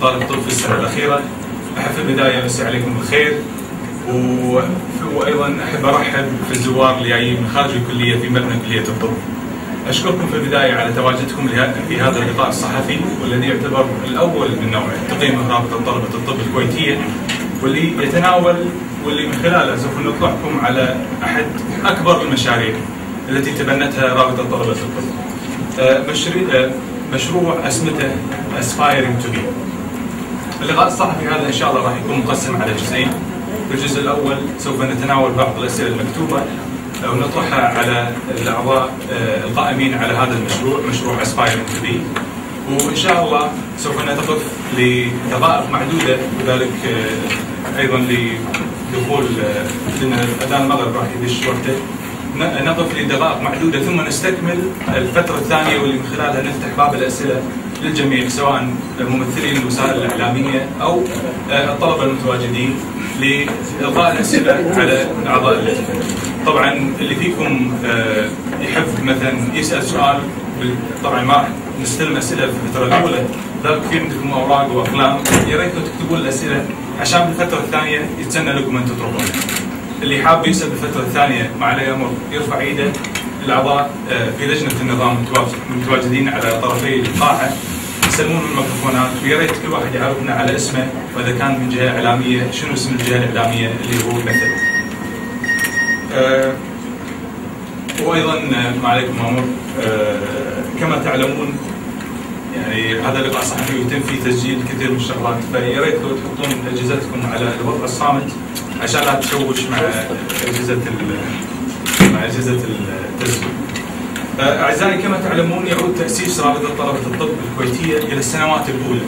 طالب طب في السنة الأخيرة. أحب في البداية أمسي عليكم بالخير، وأيضا أحب أرحب في الزوار اللي جايين من خارج الكلية في مبنى كلية الطب. أشكركم في البداية على تواجدكم في هذا اللقاء الصحفي والذي يعتبر الأول من نوعه تقييم رابطة طلبة الطب الكويتية، واللي يتناول واللي من خلاله سوف نطلعكم على أحد أكبر المشاريع التي تبنتها رابطة طلبة الطب، مشروع اسمته Aspiring to be. اللقاء الصحفي هذا إن شاء الله راح يكون مقسم على جزئين. في الجزء الأول سوف نتناول بعض الأسئلة المكتوبة ونطرحها على الأعضاء القائمين على هذا المشروع، مشروع Aspiring to be، وإن شاء الله سوف نتوقف لدقائق معدودة، وذلك أيضا لدخول لأن أذان المغرب راح يدش وقته، نقف لدقائق معدودة ثم نستكمل الفترة الثانية واللي من خلالها نفتح باب الأسئلة للجميع، سواء ممثلين الوسائل الإعلامية أو الطلبة المتواجدين، لإلقاء الأسئلة على أعضاء اللجنة. طبعا اللي فيكم يحب مثلا يسأل سؤال، طبعا ما نستلم أسئلة في الفترة الأولى، لكن في عندكم أوراق وأقلام، يا ريت تكتبون الأسئلة عشان بالفترة الثانية يتسنى لكم أن تطرحون. اللي حاب يسأل بالفترة الثانية ما عليه أمر يرفع إيده. الأعضاء في لجنة النظام متواجدين على طرفي القاعة يسلمون الميكروفونات، ويا ريت كل واحد يعرفنا على اسمه، وإذا كان من جهة إعلامية شنو اسم الجهة الإعلامية اللي هو مثل. وأيضا ما عليكم أمر، كما تعلمون يعني هذا اللقاء صحفي ويتم فيه تسجيل كثير من الشغلات، فيا ريت لو تحطون أجهزتكم على الوضع الصامت عشان لا تشوش مع أجهزة التسجيل. أعزائي، كما تعلمون يعود تأسيس رابطة طلبة الطب الكويتية إلى السنوات الأولى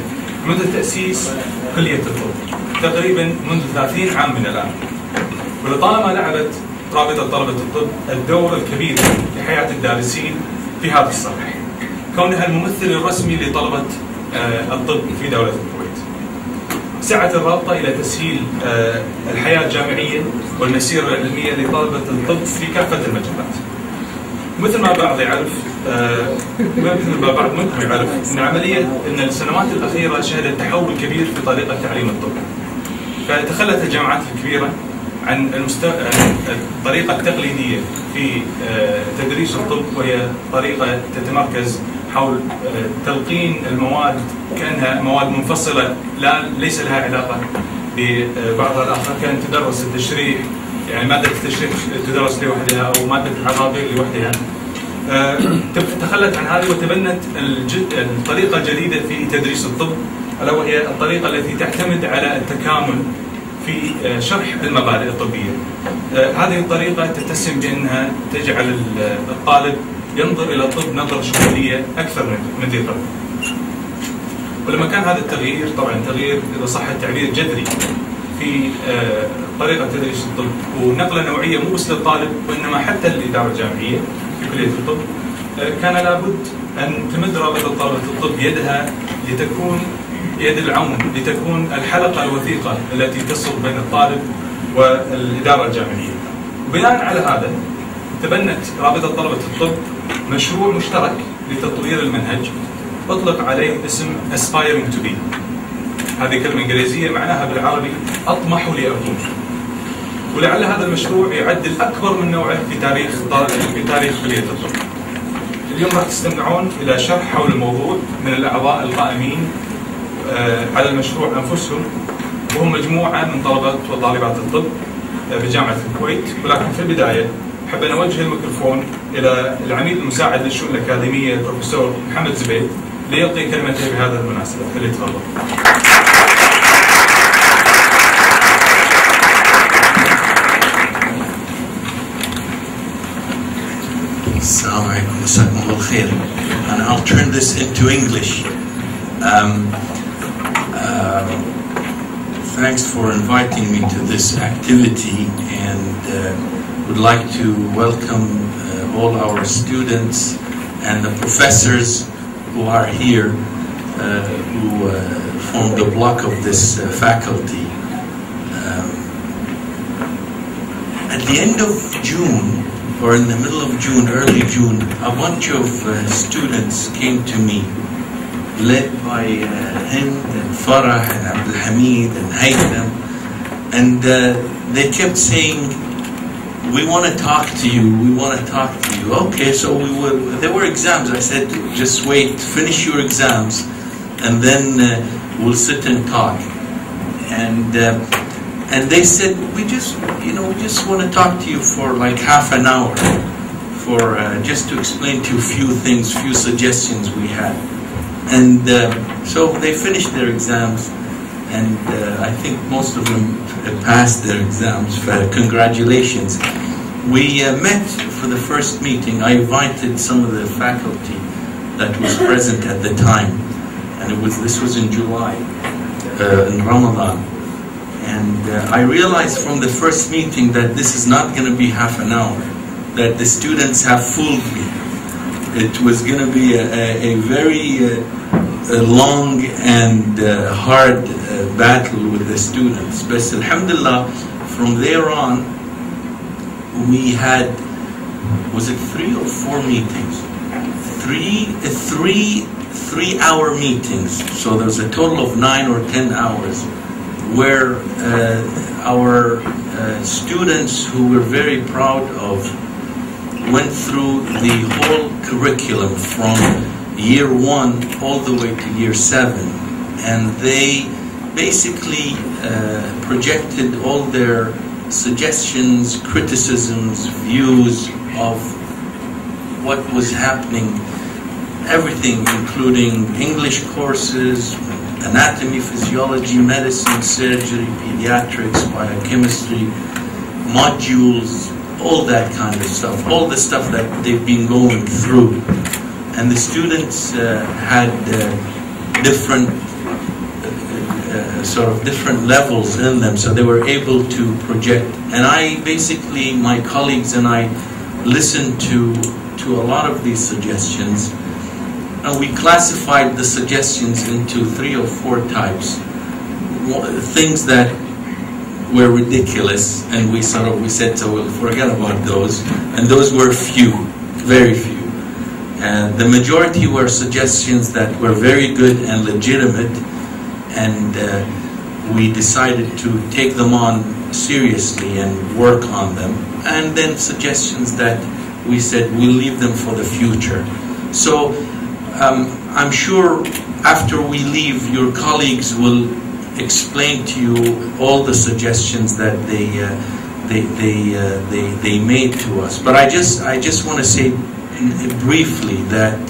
منذ تأسيس كلية الطب، تقريبا منذ 30 عام من الآن. ولطالما لعبت رابطة طلبة الطب الدور الكبير في حياة الدارسين في هذا الصفحة، كونها الممثل الرسمي لطلبة الطب في دولة الكويت. سعت الرابطة إلى تسهيل الحياة الجامعية والمسيرة العلمية لطلبة الطب في كافة المجالات. مثل ما بعض يعرف، مثل ما بعض منكم يعرف، أن السنوات الأخيرة شهدت تحول كبير في طريقة تعليم الطب. فتخلت الجامعات الكبيرة عن الطريقة التقليدية في تدريس الطب، وهي طريقة تتمركز حول تلقين المواد كأنها مواد منفصلة ليس لها علاقة ببعضها الآخر، كأن تدرس التشريح، يعني مادة التشريح تدرس لوحدها أو مادة العظاظير لوحدها. تخلت عن هذه وتبنت الطريقة الجديدة في تدريس الطب، ألا وهي الطريقة التي تعتمد على التكامل في شرح المبادئ الطبية. هذه الطريقة تتسم بأنها تجعل الطالب ينظر إلى الطب نظرة شمولية أكثر من ذي قبل. ولما كان هذا التغيير، طبعا تغيير إذا صح التعبير جذري في طريقة تدريس الطب، ونقلة نوعية مو بس للطالب وإنما حتى للإدارة الجامعية في كلية الطب، كان لابد أن تمد رابطة طلبة الطب يدها لتكون يد العون، لتكون الحلقة الوثيقة التي تصل بين الطالب والإدارة الجامعية. وبناء على هذا تبنت رابطة طلبة الطب مشروع مشترك لتطوير المنهج أطلق عليه اسم Aspiring to be. هذه كلمة إنجليزية معناها بالعربي أطمح لأكون. ولعل هذا المشروع يعد الأكبر من نوعه في تاريخ كلية الطب. اليوم راح تستمعون إلى شرح حول الموضوع من الأعضاء القائمين على المشروع أنفسهم، وهم مجموعة من طلبة وطالبات الطب بجامعة الكويت. ولكن في البداية أحب أن أوجه الميكروفون إلى العميد المساعد للشؤون الأكاديمية البروفيسور محمد زبيد ليلقي كلمته بهذا المناسبة. فليتفضل. السلام عليكم، مساكم الله بالخير. And I'll turn this into English. Thanks for inviting me to this activity, and would like to welcome all our students and the professors who are here, who form the block of this faculty. At the end of June, or in the middle of June, early June, a bunch of students came to me led by Hind and Farah and Abd al-Hamid and Haytham, and they kept saying, we want to talk to you, we want to talk to you. Okay, so we were, there were exams. I said, just wait, finish your exams, and then we'll sit and talk. And they said, we just, you know, we just want to talk to you for like half an hour, for just to explain to you a few things, few suggestions we had. And so they finished their exams, and I think most of them passed their exams. Congratulations. We met for the first meeting. I invited some of the faculty that was present at the time, and it was, this was in July, in Ramadan. And I realized from the first meeting that this is not going to be half an hour, that the students have fooled me. It was going to be a very long and hard battle with the students. But alhamdulillah, from there on, we had, was it three or four meetings? Three 3-hour meetings. So there was a total of 9 or 10 hours where our students, who we're very proud of, went through the whole curriculum from year 1 all the way to year 7, and they basically projected all their suggestions, criticisms, views of what was happening, everything, including English courses, anatomy, physiology, medicine, surgery, pediatrics, biochemistry, modules, all that kind of stuff, all the stuff that they've been going through. And the students had different sort of different levels in them, so they were able to project. And I basically, my colleagues and I listened to a lot of these suggestions, and we classified the suggestions into 3 or 4 types. Things that were ridiculous, and we sort of, we said, so we'll forget about those, and those were few, very few. And the majority were suggestions that were very good and legitimate, and we decided to take them on seriously and work on them. And then suggestions that we said we'll leave them for the future. So I'm sure after we leave, your colleagues will explain to you all the suggestions that they made to us. But I just want to say briefly that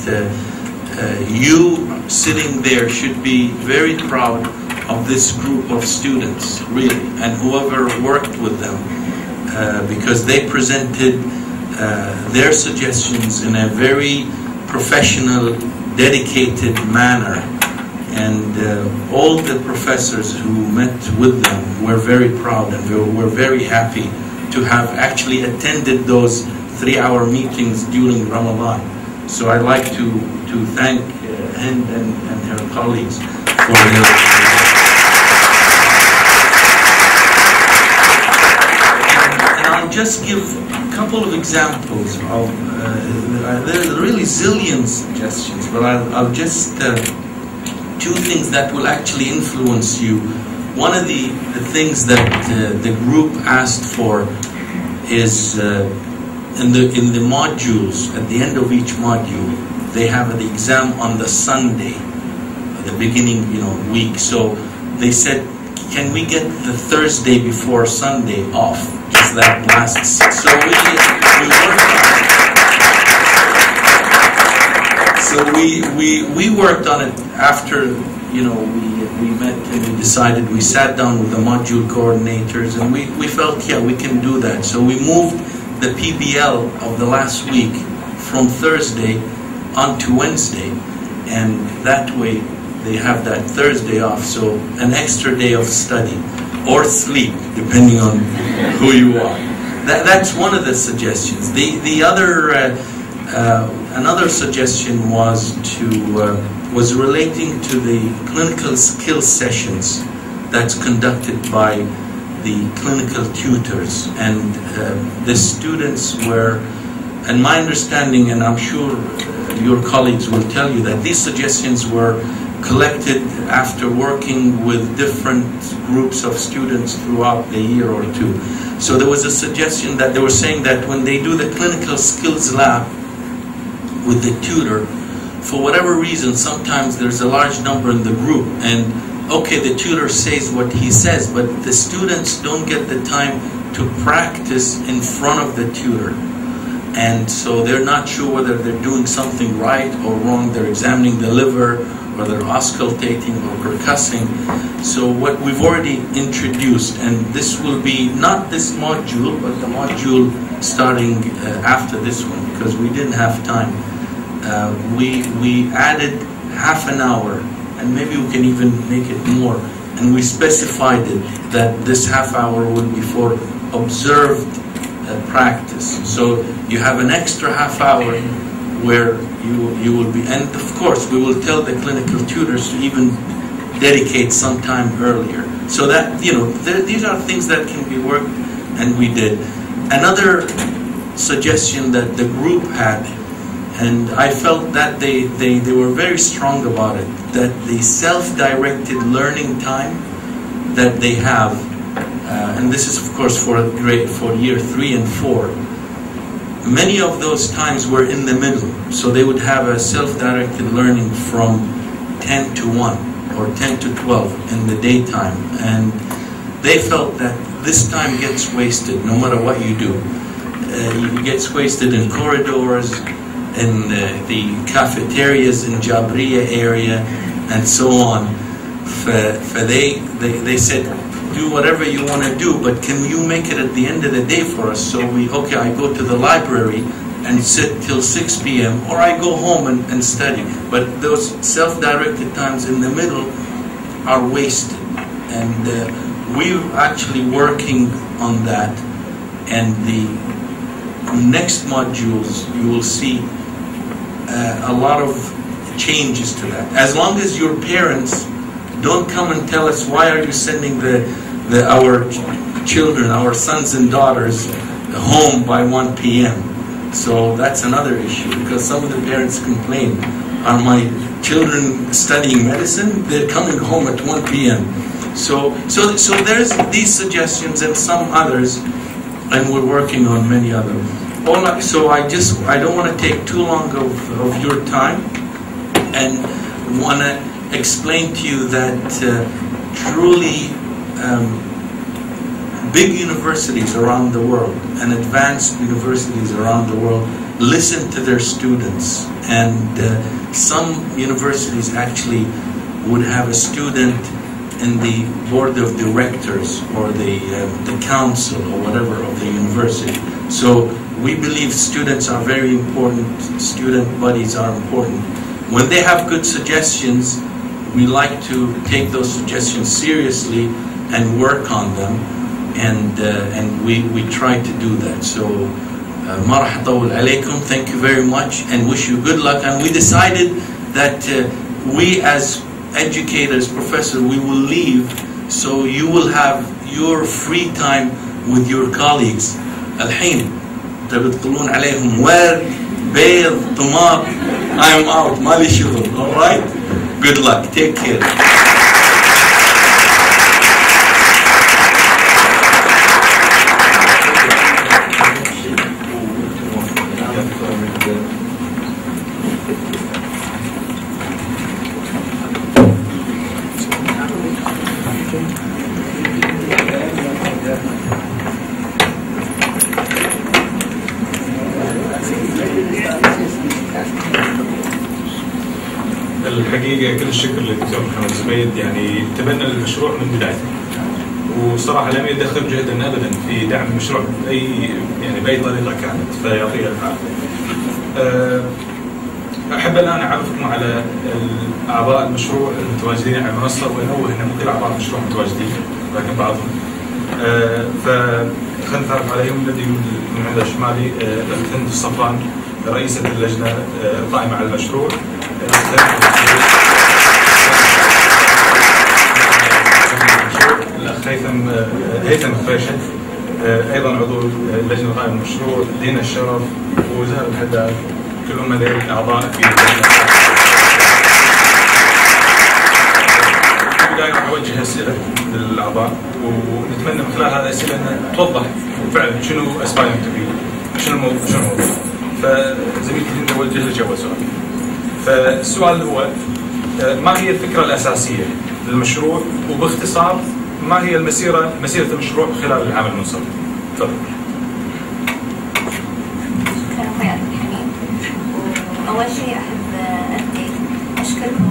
you sitting there should be very proud of this group of students, really, and whoever worked with them, because they presented their suggestions in a very professional, dedicated manner. And all the professors who met with them were very proud, and we were very happy to have actually attended those 3-hour meetings during Ramadan. So I'd like to thank Hind and her colleagues for their... And I'll just give a couple of examples of... there are really zillion suggestions, but I'll just... 2 things that will actually influence you. One of the things that the group asked for is in the modules, at the end of each module, they have the exam on the Sunday, at the beginning, you know, week. So they said, can we get the Thursday before Sunday off? Just that last. So we worked on it after, you know, we met and we decided, we sat down with the module coordinators, and we felt, yeah, we can do that. So we moved the PBL of the last week from Thursday onto Wednesday, and that way they have that Thursday off, so an extra day of study or sleep, depending on who you are. That's one of the suggestions. The other... another suggestion was relating to the clinical skills sessions that's conducted by the clinical tutors, and the students were, and my understanding, and I'm sure your colleagues will tell you that these suggestions were collected after working with different groups of students throughout a year or two. So there was a suggestion that they were saying that when they do the clinical skills lab with the tutor, for whatever reason, sometimes there's a large number in the group, and okay, the tutor says what he says, but the students don't get the time to practice in front of the tutor. And so they're not sure whether they're doing something right or wrong. They're examining the liver, or they're auscultating or percussing. So what we've already introduced, and this will be not this module, but the module starting after this one, because we didn't have time. We added half an hour, and maybe we can even make it more. And we specified it that this half hour would be for observed practice. So you have an extra half hour where you will be, and of course we will tell the clinical tutors to even dedicate some time earlier. So that, you know, these are things that can be worked, and we did. Another suggestion that the group had, and I felt that they were very strong about it, that the self-directed learning time that they have, and this is of course for grade, for year 3 and 4, many of those times were in the middle. So they would have a self-directed learning from 10 to 1 or 10 to 12 in the daytime. And they felt that this time gets wasted no matter what you do. It gets wasted in corridors, in the cafeterias in Jabriya area, and so on. They said, do whatever you want to do, but can you make it at the end of the day for us? So okay, I go to the library and sit till 6 p.m., or I go home and study. But those self-directed times in the middle are wasted. And we're actually working on that. And the next modules, you will see a lot of changes to that. As long as your parents don't come and tell us, why are you sending our children, our sons and daughters, home by 1 p.m. So that's another issue, because some of the parents complain, are my children studying medicine? They're coming home at 1 p.m. So there's these suggestions and some others, and we're working on many others. So I don't want to take too long of your time, and want to explain to you that truly big universities around the world and advanced universities around the world listen to their students. And some universities actually would have a student in the board of directors or the council or whatever of the university. So we believe students are very important, student bodies are important. When they have good suggestions, we like to take those suggestions seriously and work on them, and we try to do that. So مرحبا طول عليكم, thank you very much, and wish you good luck. And we decided that we as educators, professors, we will leave, so you will have your free time with your colleagues. الحين تبتقلون عليهم ورد بيض طماط. I'm out, مالي شغل. All right, good luck, take care. الحقيقة كل الشكر للدكتور محمد زبيد، يعني تبنى المشروع من بدايته، وصراحة لم يدخر جهدا أبدا في دعم المشروع بأي يعني بأي طريقة كانت، فيعطيه العافية. أحب الآن أعرفكم على أعضاء المشروع المتواجدين على المنصة، وأنوه أن مو كل أعضاء المشروع متواجدين لكن بعضهم. فخلنا نتعرف عليهم. الذي من عند شمالي هند الصفان، رئيسة اللجنة القائمة على المشروع. الأخ هيثم قريشك، أيضا عضو اللجنة القائمة على المشروع، دينا الشرف، وزهر الحداد، كلهم ذلك أعضاء في بداية أوجه أسئلة للأعضاء، ونتمنى من خلال هذه الأسئلة أن توضح فعلا شنو Aspiring to be، شنو الموضوع، شنو الموضوع. فزميلتي هند أوجه لك أول سؤال. فالسؤال الأول، ما هي الفكرة الأساسية للمشروع، وباختصار ما هي مسيرة المشروع خلال العام المنصرم؟ تفضل. أخوي عبد الحميد، وأول شيء أحب أشكركم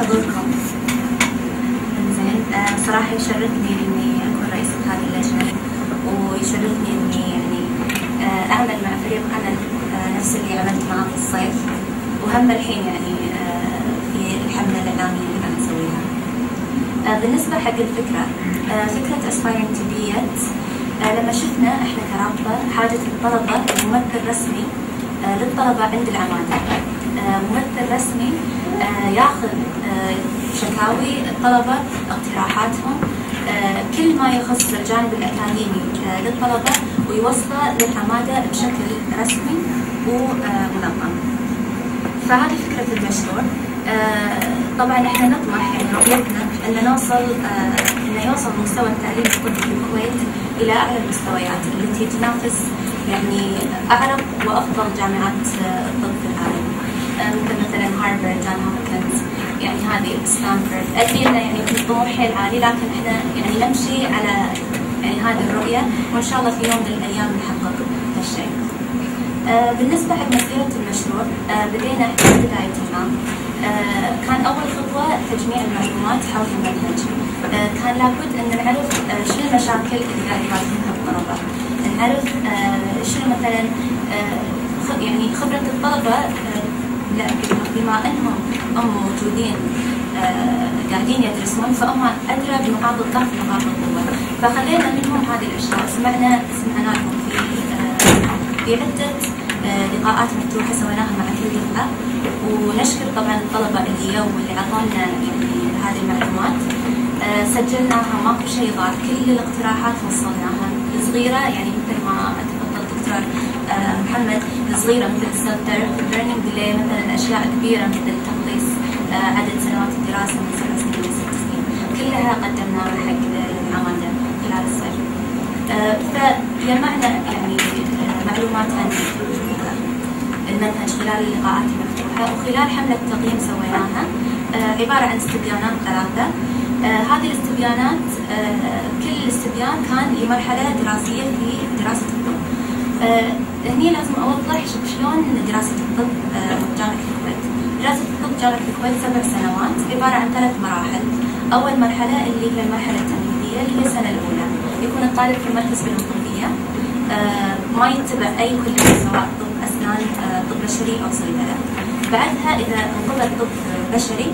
حضوركم. زين، صراحة يشرفني إني أكون رئيسة هذه اللجنة، ويشرفني إني يعني أعمل مع فريق عمل نفس اللي عملت معه في الصيف، وهم الحين يعني في الحملة الإعلامية اللي أنا أسويها. بالنسبة حق الفكرة، فكرة Aspiring to be لما شفنا احنا كرابطة حاجة الطلبة لممثل رسمي للطلبة عند العمادة، ممثل رسمي ياخذ شكاوي الطلبة، اقتراحاتهم، كل ما يخص الجانب الأكاديمي للطلبة، ويوصله للعمادة بشكل رسمي ومنظم. فهذه فكرة المشروع. طبعا احنا نطمح يعني رؤيتنا ان نوصل ان يوصل مستوى التعليم الطبي في الكويت الى اعلى المستويات التي تنافس يعني اعرب وافضل جامعات الطب في العالم، مثلا هارفرد، جان هوبكنز، يعني هذه ستانفورد. ادينا يعني طموح حيل عالي، لكن احنا يعني نمشي على يعني هذه الرؤيه، وان شاء الله في يوم من الايام نحقق هالشيء. بالنسبه لمسيره المشروع، بدينا احنا في بدايه العام. كان أول خطوة تجميع المعلومات حول المنهج. كان لابد أن نعرف شنو المشاكل اللي قاعد يواجهها الطلبة، نعرف شنو مثلا يعني خبرة الطلبة بما أنهم موجودين قاعدين يدرسون، فهم أدرى بنقاط الضعف ونقاط القوة. فخلينا منهم هذه الأشياء، سمعنا لهم في عدة لقاءات مفتوحة سويناها مع كل فئة، ونشكر طبعا الطلبة اللي اعطونا يعني هذه المعلومات. سجلناها، ماكو شيء ضاع، كل الاقتراحات وصلناها. الصغيرة يعني مثل ما تفضل دكتور محمد، الصغيرة مثل السبتر، ليرنينج ديلي، مثلا اشياء كبيرة مثل تقليص عدد سنوات الدراسة من 7 سنين ل 6 سنين، كلها قدمناها حق العمادة خلال الصيف. فجمعنا يعني معلومات عن المنهج خلال اللقاءات المفتوحة، وخلال حملة تقييم سويناها عبارة عن استبيانات 3. هذه الاستبيانات كل استبيان كان لمرحلة دراسية في دراسة الطب. هني لازم أوضح شلون دراسة الطب بجامعة الكويت. دراسة الطب جامعة الكويت 7 سنوات، عبارة عن 3 مراحل. أول مرحلة اللي هي المرحلة التمهيدية، اللي هي السنة الأولى، يكون الطالب في مركز فنون طبية، ما يتبع أي كلية سواء طب أسنان، طب بشري أو صيدلة. بعدها إذا انقبل طب بشري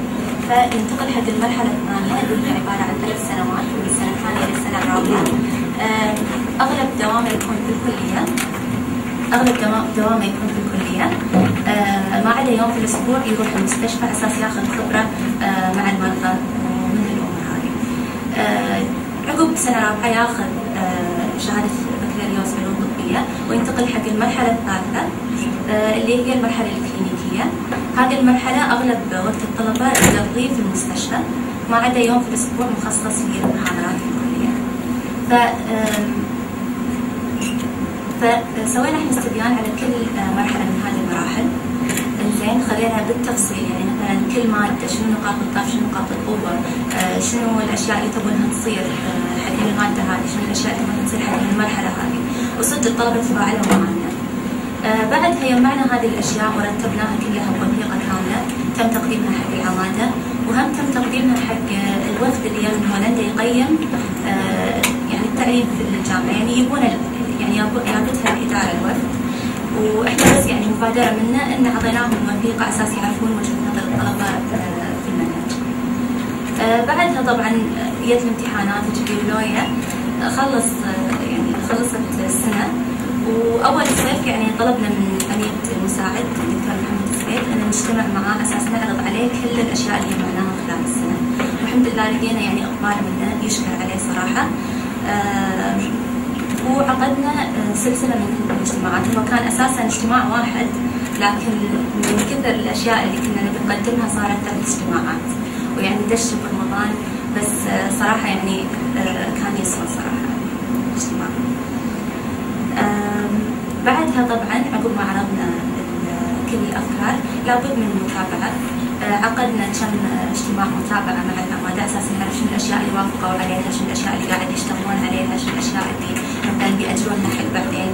فينتقل حق المرحلة الثانية، اللي هي عبارة عن 3 سنوات، من السنة الثانية للسنة الرابعة. أغلب دوامه يكون في الكلية، ما عدا يوم في الأسبوع يروح المستشفى على أساس ياخذ خبرة مع المرضى ومن الأمور هذه. عقب سنة رابعة ياخذ شهادة بكالوريوس فنون طبية، وينتقل حق المرحلة الثالثة اللي هي المرحلة الكلينيكية. هذه المرحلة أغلب وقت الطلبة يقضيه في المستشفى، ما عدا يوم في الأسبوع مخصص للمحاضرات الكلية. فسوينا احنا استبيان على كل مرحلة من هذه المراحل. زين، خلينا بالتفصيل يعني مثلا كل مادة شنو نقاط الضعف، شنو نقاط القوة، شنو الأشياء اللي تبونها تصير حق المادة هذه، شنو الأشياء اللي تبونها تصير حق المرحلة هذه، وصدق الطلبة تفاعلوا معنا. بعدها جمعنا هذه الأشياء ورتبناها كلها بوثيقة كاملة تم تقديمها حق العمادة، وهم تم تقديمها حق الوفد اللي من هولندا يقيم يعني التعليم في الجامعة، يعني يبون يعني يابتها الإدارة الوفد، وإحنا بس يعني مبادرة منا إن أعطيناهم وثيقة على أساس يعرفون وجهة نظر الطلبة في المنهج. بعدها طبعا جت الامتحانات الجبيلوية، خلصت السنة. وأول صيف يعني طلبنا من أمين المساعد الدكتور محمد زبيد أن نجتمع معاه على أساس نعرض عليه كل الأشياء اللي جمعناها خلال السنة، والحمد لله لقينا يعني إقبال منه، يشكر عليه صراحة. وعقدنا سلسلة من الاجتماعات، وكان أساسا اجتماع واحد لكن من كثر الاشياء اللي كنا بنقدمها صارت 3 اجتماعات، ويعني دش برمضان، بس صراحه يعني كان يسوى صراحه الاجتماع. بعدها طبعا عقب ما عرضنا كل الافكار لابد من متابعه. عقدنا كم اجتماع متابعه مع العماده اساس نعرف شنو الاشياء اللي وافقوا عليها، شنو الاشياء اللي قاعد يشتغلون عليها، شنو الاشياء اللي مثلا بيأجلونها حق بعدين.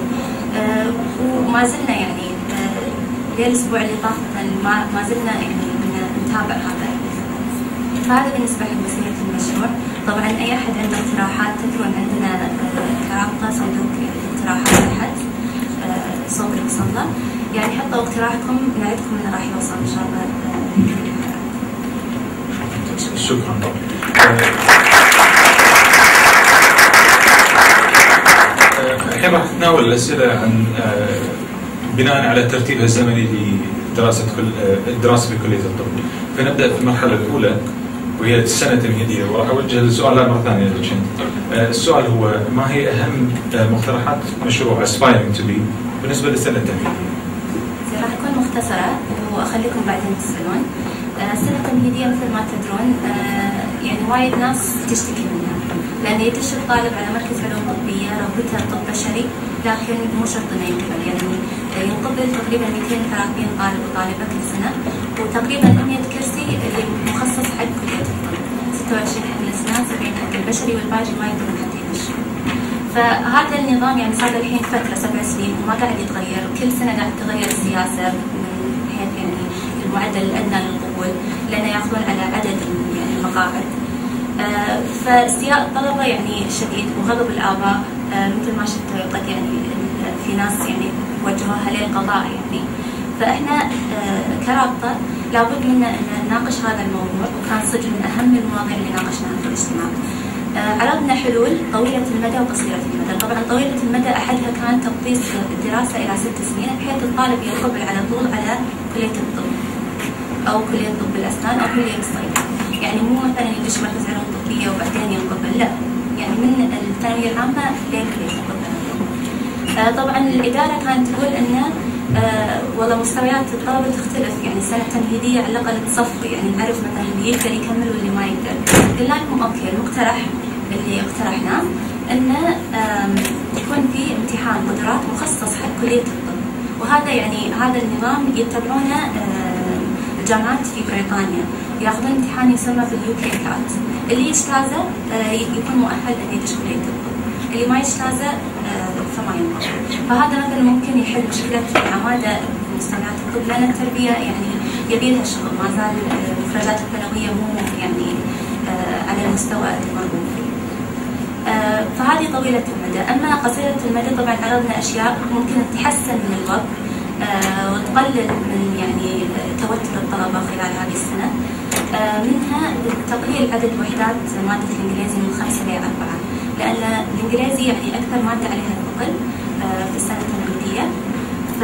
وما زلنا يعني الاسبوع اللي طاف ما زلنا يعني نتابع هذا. فهذا بالنسبه لمسيره المشروع. طبعا اي احد عنده اقتراحات تكون عندنا كرابطه صندوق الاقتراحات تحت صوب المصنع، يعني حطوا اقتراحكم نعدكم انه راح يوصل ان شاء الله. شكرا. الحين راح نتناول الاسئله عن بناء على الترتيب الزمني لدراسه الدراسه في كليه الطب. فنبدا في المرحله الاولى وهي السنه التمهيديه، وراح اوجه السؤال مره ثانيه. السؤال هو ما هي اهم مقترحات مشروع Aspiring to be بالنسبه للسنه التمهيديه؟ راح تكون مختصره واخليكم بعدين تسالون. السنه التمهيديه مثل ما تدرون يعني وايد ناس تشتكي منها، لان يدش الطالب على مركز علوم طبيه رغبتها طب بشري، لكن مو شرط انه ينقبل. يعني ينقبل تقريبا 230 طالب وطالبه كل سنه، وتقريبا 100 كرسي اللي مخصص حق كليه الطب، 26 حق الاسنان، 70 حق البشري، والباقي ما يقدرون حتى يدشون. فهذا النظام يعني صار الحين فتره 7 سنين وما قاعد يتغير، كل سنه قاعد تتغير السياسه من حيث يعني المعدل الادنى للقبول، لانه ياخذون على عدد يعني المقاعد. فاستياء الطلبه يعني شديد، وغضب الاباء مثل ما شفتوا قد يعني في ناس يعني وجهوها للقضاء يعني. فاحنا كرابطه لابد منا ان نناقش هذا الموضوع، وكان صدق من اهم المواضيع اللي ناقشناها في الاجتماع. عرضنا حلول طويله المدى وقصيره المدى. طبعا طويله المدى احدها كان تقطيس الدراسه الى 6 سنين بحيث الطالب ينقبل على طول على كليه الطب او كليه طب الاسنان او كليه الصيدله. يعني مو مثلا يدش مركز علوم طبيه وبعدين ينقبل، لا، يعني من الثانويه العامه لكليه الطب. طبعا الاداره كانت تقول انه والله مستويات الطلبه تختلف، يعني السنه التمهيديه على الاقل تصفي، يعني نعرف مثلا اللي يقدر يكمل واللي ما يقدر. قلنا لهم اوكي، المقترح اللي اقترحناه انه يكون في امتحان قدرات مخصص حق كليه الطب، وهذا يعني هذا النظام يتبعونه الجامعات في بريطانيا، ياخذون امتحان يسمى باليو كي كات، اللي يجتازه يكون مؤهل انه يدش كليه الطب، اللي ما يجتازه فما ينقبل. فهذا مثلا ممكن يحل مشكله العماده بمستويات الطب، لان التربيه يعني يبي لها شغل، ما زال المخرجات الثانويه مو يعني على المستوى المرغوب فيه. فهذه طويله المدى. اما قصيره المدى طبعا عرضنا اشياء ممكن تحسن من الوضع وتقلل من يعني توتر الطلبه خلال هذه السنه. منها تقليل عدد وحدات ماده الانجليزي من 5 إلى 4، لان الانجليزي يعني اكثر ماده عليها الثقل في السنه التمهيديه، ف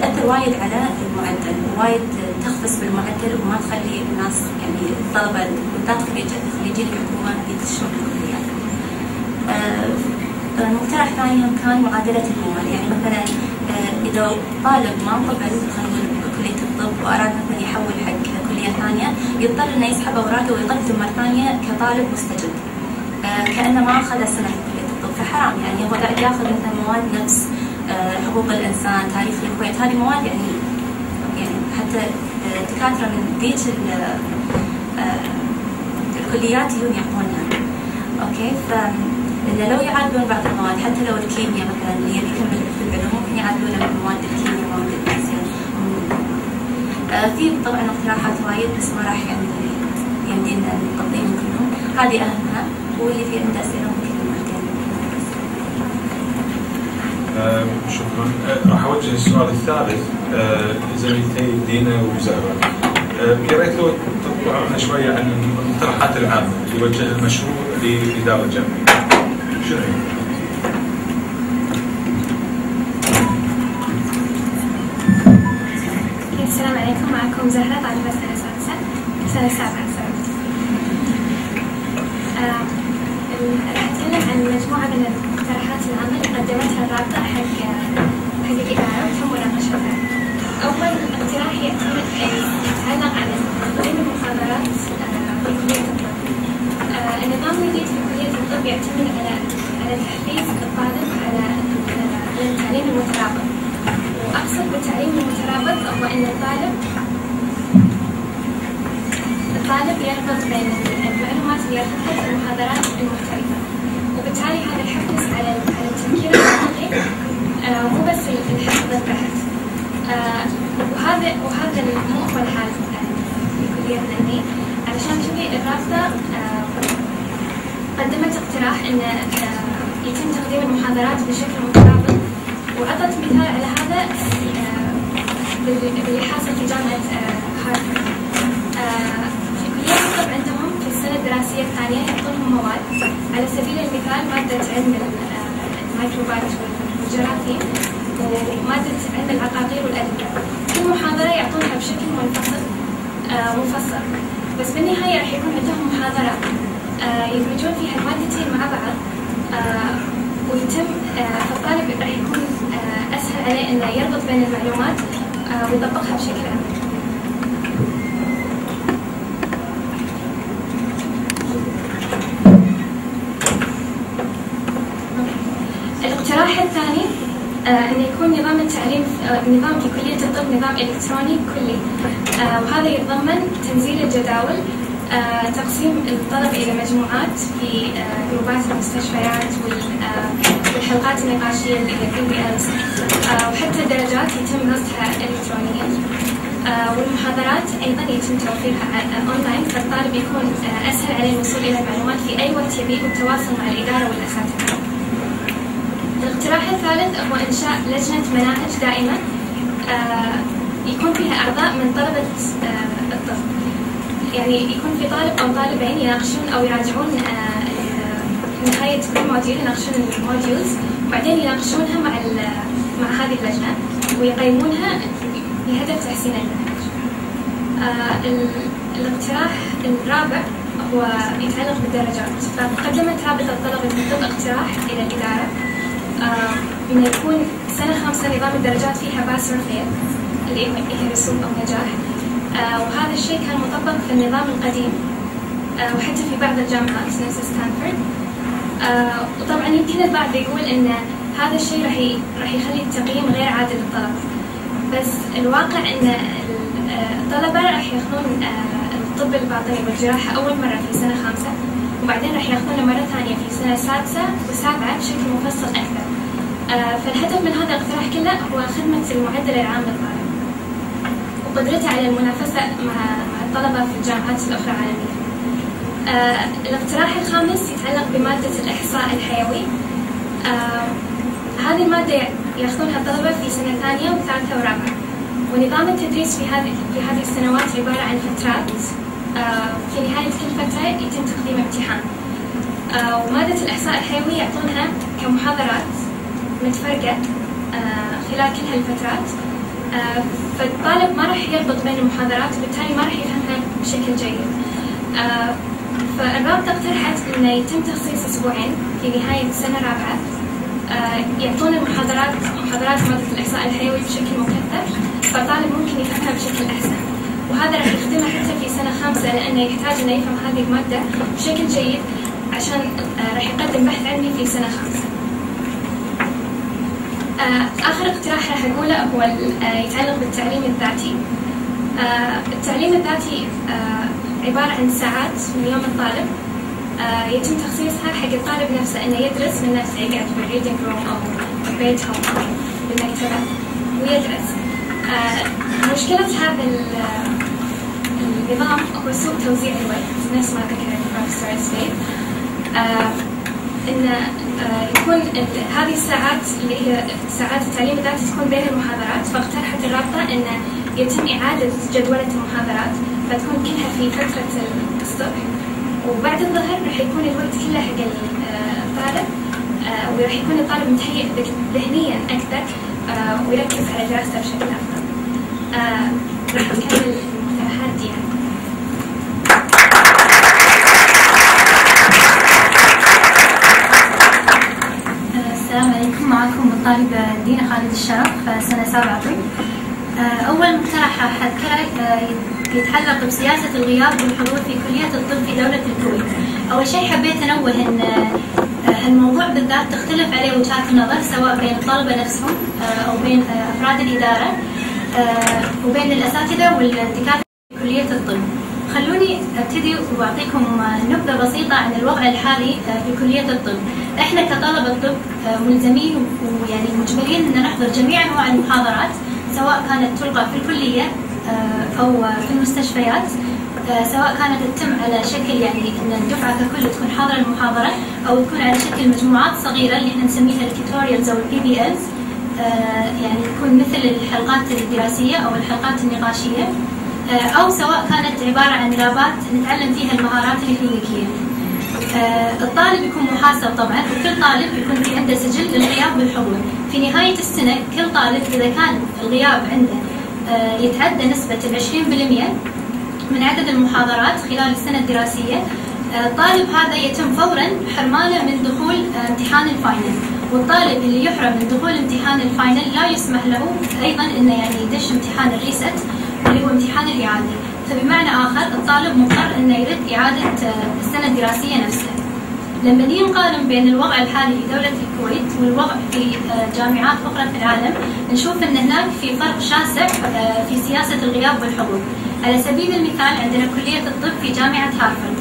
تاثر وايد على المعدل، وايد تخفص بالمعدل وما تخلي الناس يعني الطلبه بالذات خريجين الحكومه يدشون الكليات. مقترح ثاني هم كان معادله المواد، يعني مثلا اذا طالب ما انقبل كليه الطب واراد مثلا يحول حق كليه ثانيه، يضطر انه يسحب اوراقه ويقدم مره ثانيه كطالب مستجد، كانه ما اخذ سنه في كليه الطب. فحرام يعني هو قاعد ياخذ مثلا مواد نفس حقوق الانسان، تاريخ الكويت، هذه مواد يعني حتى دكاتره من ذيك الكليات يجون يعطونها. اوكي، فانه لو يعادلون بعض المواد، حتى لو الكيمياء مثلا هي اللي تكمل في العلوم ممكن يعادلونها بمواد الكيمياء ومواد الفيزياء. في طبعا اقتراحات وايد بس ما راح يعني يمدينا نقدم كلهم، هذه اهمها. واللي في عنده اسئله ممكن شكرا. راح اوجه السؤال الثالث لزميلتي دينا وزهره. يا ريت لو تطلعونا شويه عن المقترحات العامه اللي وجهها المشروع لاداره الجامعه. شنو هي؟ السلام عليكم، معكم زهره طالبه سنه 6 سنه 7. راح أتكلم عن مجموعة من المقترحات العامة اللي قدمتها الرابطة حق هذه العبارات ومناقشتها. أول اقتراح يتعلق على علم المخابرات في كلية الطب. النظام الجديد في كلية الطب يعتمد على تحفيز الطالب على التعليم المترابط. وأقصد بالتعليم المترابط هو أن الطالب يربط بين المعلومات اللي ياخذها في المحاضرات المختلفة، وبالتالي هذا يحفز على التفكير النقدي مو بس الحفظ البحث. وهذا مو أول حاجة في كليتنا هني، علشان كذي الرابطة قدمت اقتراح أن يتم تقديم المحاضرات بشكل مترابط، وعطت مثال على هذا باللي حاصل في جامعة هارفرد. عندهم في السنة الدراسية الثانية يعطونهم مواد، على سبيل المثال مادة علم الميكروبات والجراثيم ومادة علم العقاقير والأدوية. كل محاضرة يعطونها بشكل منفصل، بس بالنهاية راح يكون عندهم محاضرة يدمجون فيها المادتين مع بعض، ويتم فالطالب راح يكون أسهل عليه إنه يربط بين المعلومات ويطبقها بشكل عملي. الاقتراح الثاني أن يكون نظام التعليم نظام في كلية الطب نظام إلكتروني كلي، وهذا يتضمن تنزيل الجداول، تقسيم الطلبة إلى مجموعات في جروبات المستشفيات والحلقات النقاشية PBL، وحتى الدرجات يتم رصدها إلكترونيا، والمحاضرات أيضا يتم توفيرها أونلاين، فالطالب يكون أسهل عليه الوصول إلى المعلومات في أي وقت يبيه والتواصل مع الإدارة والأساتذة. الاقتراح الثالث هو إنشاء لجنة مناهج دائمة يكون فيها أعضاء من طلبة الطب، يعني يكون في طالب أو طالبين يناقشون أو يراجعون نهاية كل موديول، يناقشون الموديولز وبعدين يناقشونها مع هذه اللجنة ويقيمونها بهدف تحسين المنهج. الاقتراح الرابع هو يتعلق بالدرجات، فقدمت رابطة طلبة الطب اقتراح إلى الإدارة إنه يكون سنة 5 نظام الدرجات فيها باس وفيل اللي هي رسوب أو نجاح، وهذا الشيء كان مطبق في النظام القديم وحتى في بعض الجامعات نفس ستانفورد. وطبعا يمكن البعض يقول إن هذا الشيء راح يخلي التقييم غير عادل للطلبة، بس الواقع إن الطلبة راح ياخذون الطب الباطني والجراحة أول مرة في سنة 5، وبعدين راح ياخذونه مرة ثانية في سنة 6 و7 بشكل مفصل أكثر. فالهدف من هذا الاقتراح كله هو خدمة المعدل العام للطالب وقدرته على المنافسة مع الطلبة في الجامعات الأخرى العالمية. الاقتراح الخامس يتعلق بمادة الإحصاء الحيوي. هذه المادة ياخذونها الطلبة في سنة 2 و3 و4، ونظام التدريس في هذه السنوات عبارة عن فترات، في نهاية كل فترة يتم تقديم امتحان. ومادة الإحصاء الحيوي يعطونها كمحاضرات متفرقة خلال كل هالفترات، فالطالب ما راح يربط بين المحاضرات وبالتالي ما راح يفهمها بشكل جيد. فالرابطة اقترحت إنه يتم تخصيص أسبوعين في نهاية السنة الرابعة يعطون محاضرات مادة الإحصاء الحيوي بشكل مكثف، فالطالب ممكن يفهمها بشكل أحسن، وهذا راح يخدمه حتى في سنة 5 لأنه يحتاج إنه يفهم هذه المادة بشكل جيد عشان راح يقدم بحث علمي في سنة 5. آخر اقتراح راح أقوله هو يتعلق بالتعليم الذاتي. التعليم الذاتي عبارة عن ساعات من يوم الطالب يتم تخصيصها حق الطالب نفسه إنه يدرس من نفسه، يقعد في الريدنج روم أو في بيتهم أو في المكتبة ويدرس. مشكلة هذا النظام هو سوء توزيع الوقت نفس ما ذكر البروفيسور زبيد، إن يكون هذه الساعات اللي هي ساعات التعليم الذاتي تكون بين المحاضرات، فاقترحت الرابطة إن يتم إعادة جدولة المحاضرات فتكون كلها في فترة الصبح، وبعد الظهر راح يكون الوقت كله حق الطالب، وراح يكون الطالب متهيئ ذهنيا أكثر ويركز على دراسته بشكل أفضل. راح نكمل المقترحات دي. السلام عليكم، معكم الطالبة دينا الشرف المسابقة. أول مقترح أحكاه يتعلق بسياسة الغياب والحضور في كلية الطب في دولة الكويت. أول شيء حبيت أنوه أن الموضوع بالذات تختلف عليه وجهات النظر سواء بين الطلبة نفسهم أو بين أفراد الإدارة وبين الأساتذة والدكاترة في كلية الطب. خلوني ابتدي واعطيكم نبذه بسيطه عن الوضع الحالي في كليه الطب. احنا كطلبه طب ملزمين ويعني مجبرين ان نحضر جميع انواع المحاضرات سواء كانت تلقى في الكليه او في المستشفيات، سواء كانت تتم على شكل يعني ان الدفعه ككل تكون حاضره المحاضره او تكون على شكل مجموعات صغيره اللي احنا نسميها التيوتوريالز او PBLs، يعني تكون مثل الحلقات الدراسيه او الحلقات النقاشيه، أو سواء كانت عبارة عن لابات نتعلم فيها المهارات الكلينيكية. الطالب يكون محاسب طبعا، وكل طالب يكون في عنده سجل للغياب والحضور. في نهاية السنة كل طالب إذا كان الغياب عنده يتعدى نسبة 20% من عدد المحاضرات خلال السنة الدراسية، الطالب هذا يتم فورا حرمانه من دخول امتحان الفاينل. والطالب اللي يحرم من دخول امتحان الفاينل لا يسمح له أيضا إنه يعني يدش امتحان الريست اللي هو امتحان الإعادة. فبمعنى آخر الطالب مضطر إنه يرد إعادة السنة الدراسية نفسها. لما نيجي نقارن بين الوضع الحالي في دولة الكويت والوضع في جامعات أخرى في العالم، نشوف إن هناك في فرق شاسع في سياسة الغياب والحضور. على سبيل المثال عندنا كلية الطب في جامعة هارفرد،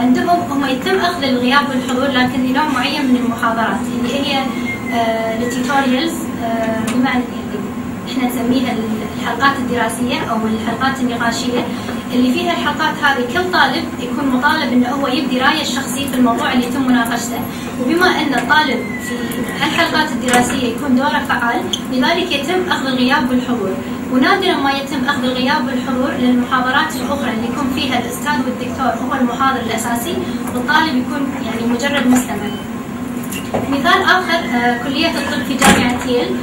عندهم هم يتم أخذ الغياب والحضور لكن لنوع معين من المحاضرات اللي هي التيوتوريالز، بمعنى احنا نسميها الحلقات الدراسيه او الحلقات النقاشيه، اللي فيها الحلقات هذه كل طالب يكون مطالب انه هو يبدي رايه الشخصي في الموضوع اللي يتم مناقشته، وبما ان الطالب في الحلقات الدراسيه يكون دوره فعال، لذلك يتم اخذ الغياب والحضور، ونادرا ما يتم اخذ الغياب والحضور للمحاضرات الاخرى اللي يكون فيها الاستاذ والدكتور هو المحاضر الاساسي والطالب يكون يعني مجرد مستمع. مثال اخر كليه الطب في جامعه ييل،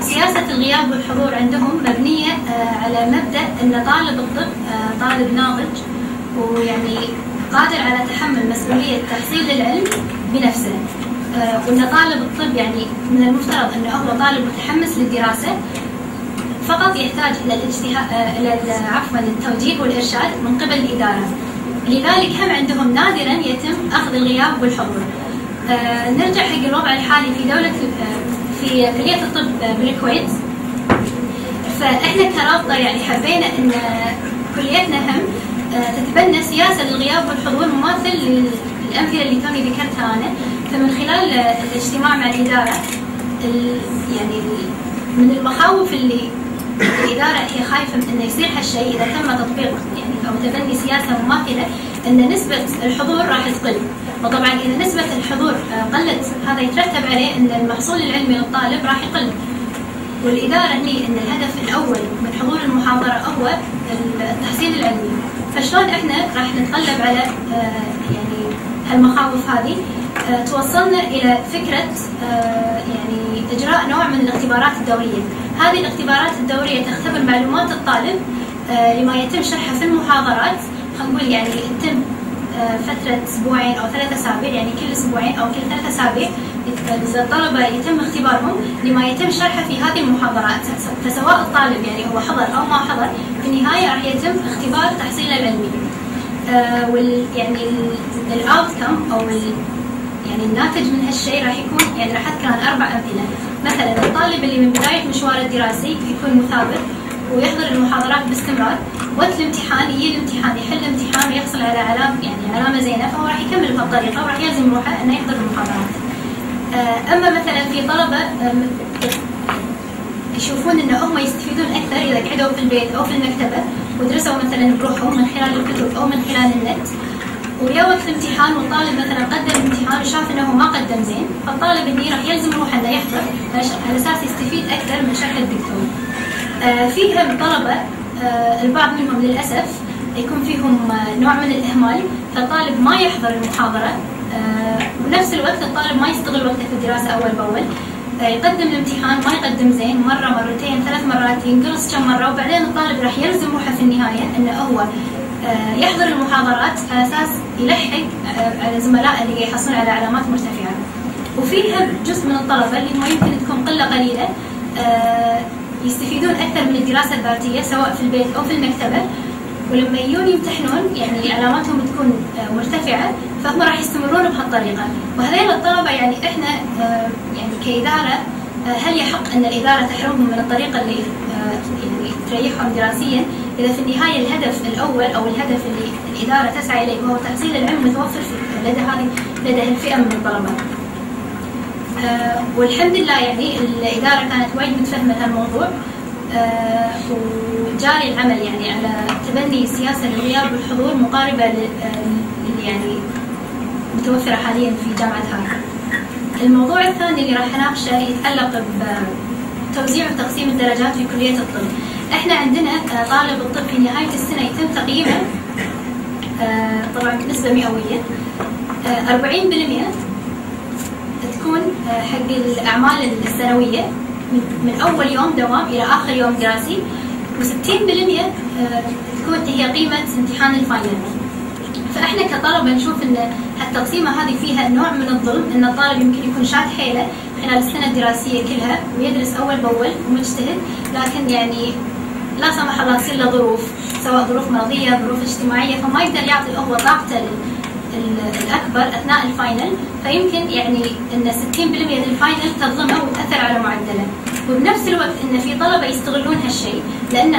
سياسة الغياب والحضور عندهم مبنية على مبدأ أن طالب الطب طالب ناضج ويعني قادر على تحمل مسؤولية تحصيل العلم بنفسه، وأن طالب الطب يعني من المفترض أنه هو طالب متحمس للدراسة فقط يحتاج إلى التوجيه والإرشاد من قبل الإدارة. لذلك هم عندهم نادرا يتم أخذ الغياب والحضور. نرجع حق الوضع الحالي في دولة في كلية الطب بالكويت. فإحنا كرابطة يعني حبينا أن كليتنا هم تتبنى سياسة للغياب والحضور مماثل للأمثلة اللي توني ذكرتها أنا. فمن خلال الاجتماع مع الإدارة يعني من المخاوف اللي الإدارة هي خايفة من أنه يصير هالشيء إذا تم تطبيق يعني أو تبني سياسة مماثلة، أن نسبة الحضور راح تقل. وطبعا إذا نسبة الحضور قلت هذا يترتب عليه أن المحصول العلمي للطالب راح يقل. والإدارة هي أن الهدف الأول من حضور المحاضرة هو التحصيل العلمي. فشلون إحنا راح نتغلب على يعني هالمخاوف هذه؟ توصلنا إلى فكرة يعني إجراء نوع من الاختبارات الدورية. هذه الاختبارات الدورية تختبر معلومات الطالب لما يتم شرحه في المحاضرات. خلينا نقول يعني يتم فترة أسبوعين أو 3 أسابيع، يعني كل أسبوعين أو كل 3 أسابيع الطلبة يتم اختبارهم لما يتم شرحه في هذه المحاضرات. فسواء الطالب يعني هو حضر أو ما حضر، في النهاية راح يتم اختبار تحصيله العلمي. يعني الأوتكم أو يعني الناتج من هالشيء راح يكون يعني راح أذكر عن 4 أمثلة. مثلا الطالب اللي من بداية مشواره الدراسي يكون مثابر ويحضر المحاضرات باستمرار، وقت الامتحان يجي الامتحان يحل الامتحان ويحصل على علامة يعني علامة زينة، فهو راح يكمل بهالطريقة وراح يلزم روحه انه يحضر المحاضرات. اما مثلا في طلبة يشوفون ان هم يستفيدون اكثر اذا قعدوا في البيت او في المكتبة ودرسوا مثلا بروحهم من خلال الكتب او من خلال النت، ويا وقت الامتحان والطالب مثلا قدم الامتحان وشاف انه ما قدم زين، فالطالب اللي راح يلزم روحه انه يحضر على اساس يستفيد اكثر من شرح الدكتور. في كم طلبة البعض منهم للأسف يكون فيهم نوع من الإهمال، فالطالب ما يحضر المحاضرة ونفس الوقت الطالب ما يستغل وقته في الدراسة أول بأول، يقدم الامتحان ما يقدم زين، مرة مرتين 3 مرات، ينقص كم مرة، وبعدين الطالب راح يلزم روحه في النهاية أنه هو يحضر المحاضرات على أساس يلحق على زملائه اللي يحصلون على علامات مرتفعة. وفيها جزء من الطلبة اللي ما يمكن تكون قلة قليلة يستفيدون اكثر من الدراسه الذاتيه سواء في البيت او في المكتبه، ولما يجون يمتحنون يعني علاماتهم تكون مرتفعه، فهم راح يستمرون بهالطريقه. وهذيل الطلبه يعني احنا يعني كاداره هل يحق ان الاداره تحرمهم من الطريقه اللي تريحهم دراسيا اذا في النهايه الهدف الاول او الهدف اللي الاداره تسعى اليه وهو تحصيل العلم المتوفر لدى الفئه من الطلبه. والحمد لله يعني الإدارة كانت وايد متفهمة هالموضوع، وجاري العمل يعني على تبني سياسة الغياب والحضور مقاربة للي يعني متوفرة حاليا في جامعة هارفرد. الموضوع الثاني اللي راح اناقشه يتعلق بتوزيع وتقسيم الدرجات في كلية الطب. احنا عندنا طالب الطب في نهاية السنة يتم تقييمه طبعا بنسبة مئوية 40% تكون حق الأعمال السنوية من أول يوم دوام إلى آخر يوم دراسي، و60% تكون هي قيمة امتحان الفاينل. فإحنا كطلبة نشوف أن التقسيمة هذه فيها نوع من الظلم، أن الطالب يمكن يكون شاد حيله خلال السنة الدراسية كلها ويدرس أول بأول ومجتهد، لكن يعني لا سمح الله تصير له ظروف، سواء ظروف مرضية ظروف اجتماعية، فما يقدر يعطي هو طاقته الأكبر أثناء الفاينل، فيمكن يعني أن 60% من الفاينل تظلمه وتأثر على معدله. وبنفس الوقت أن في طلبة يستغلون هالشيء، لأن 40%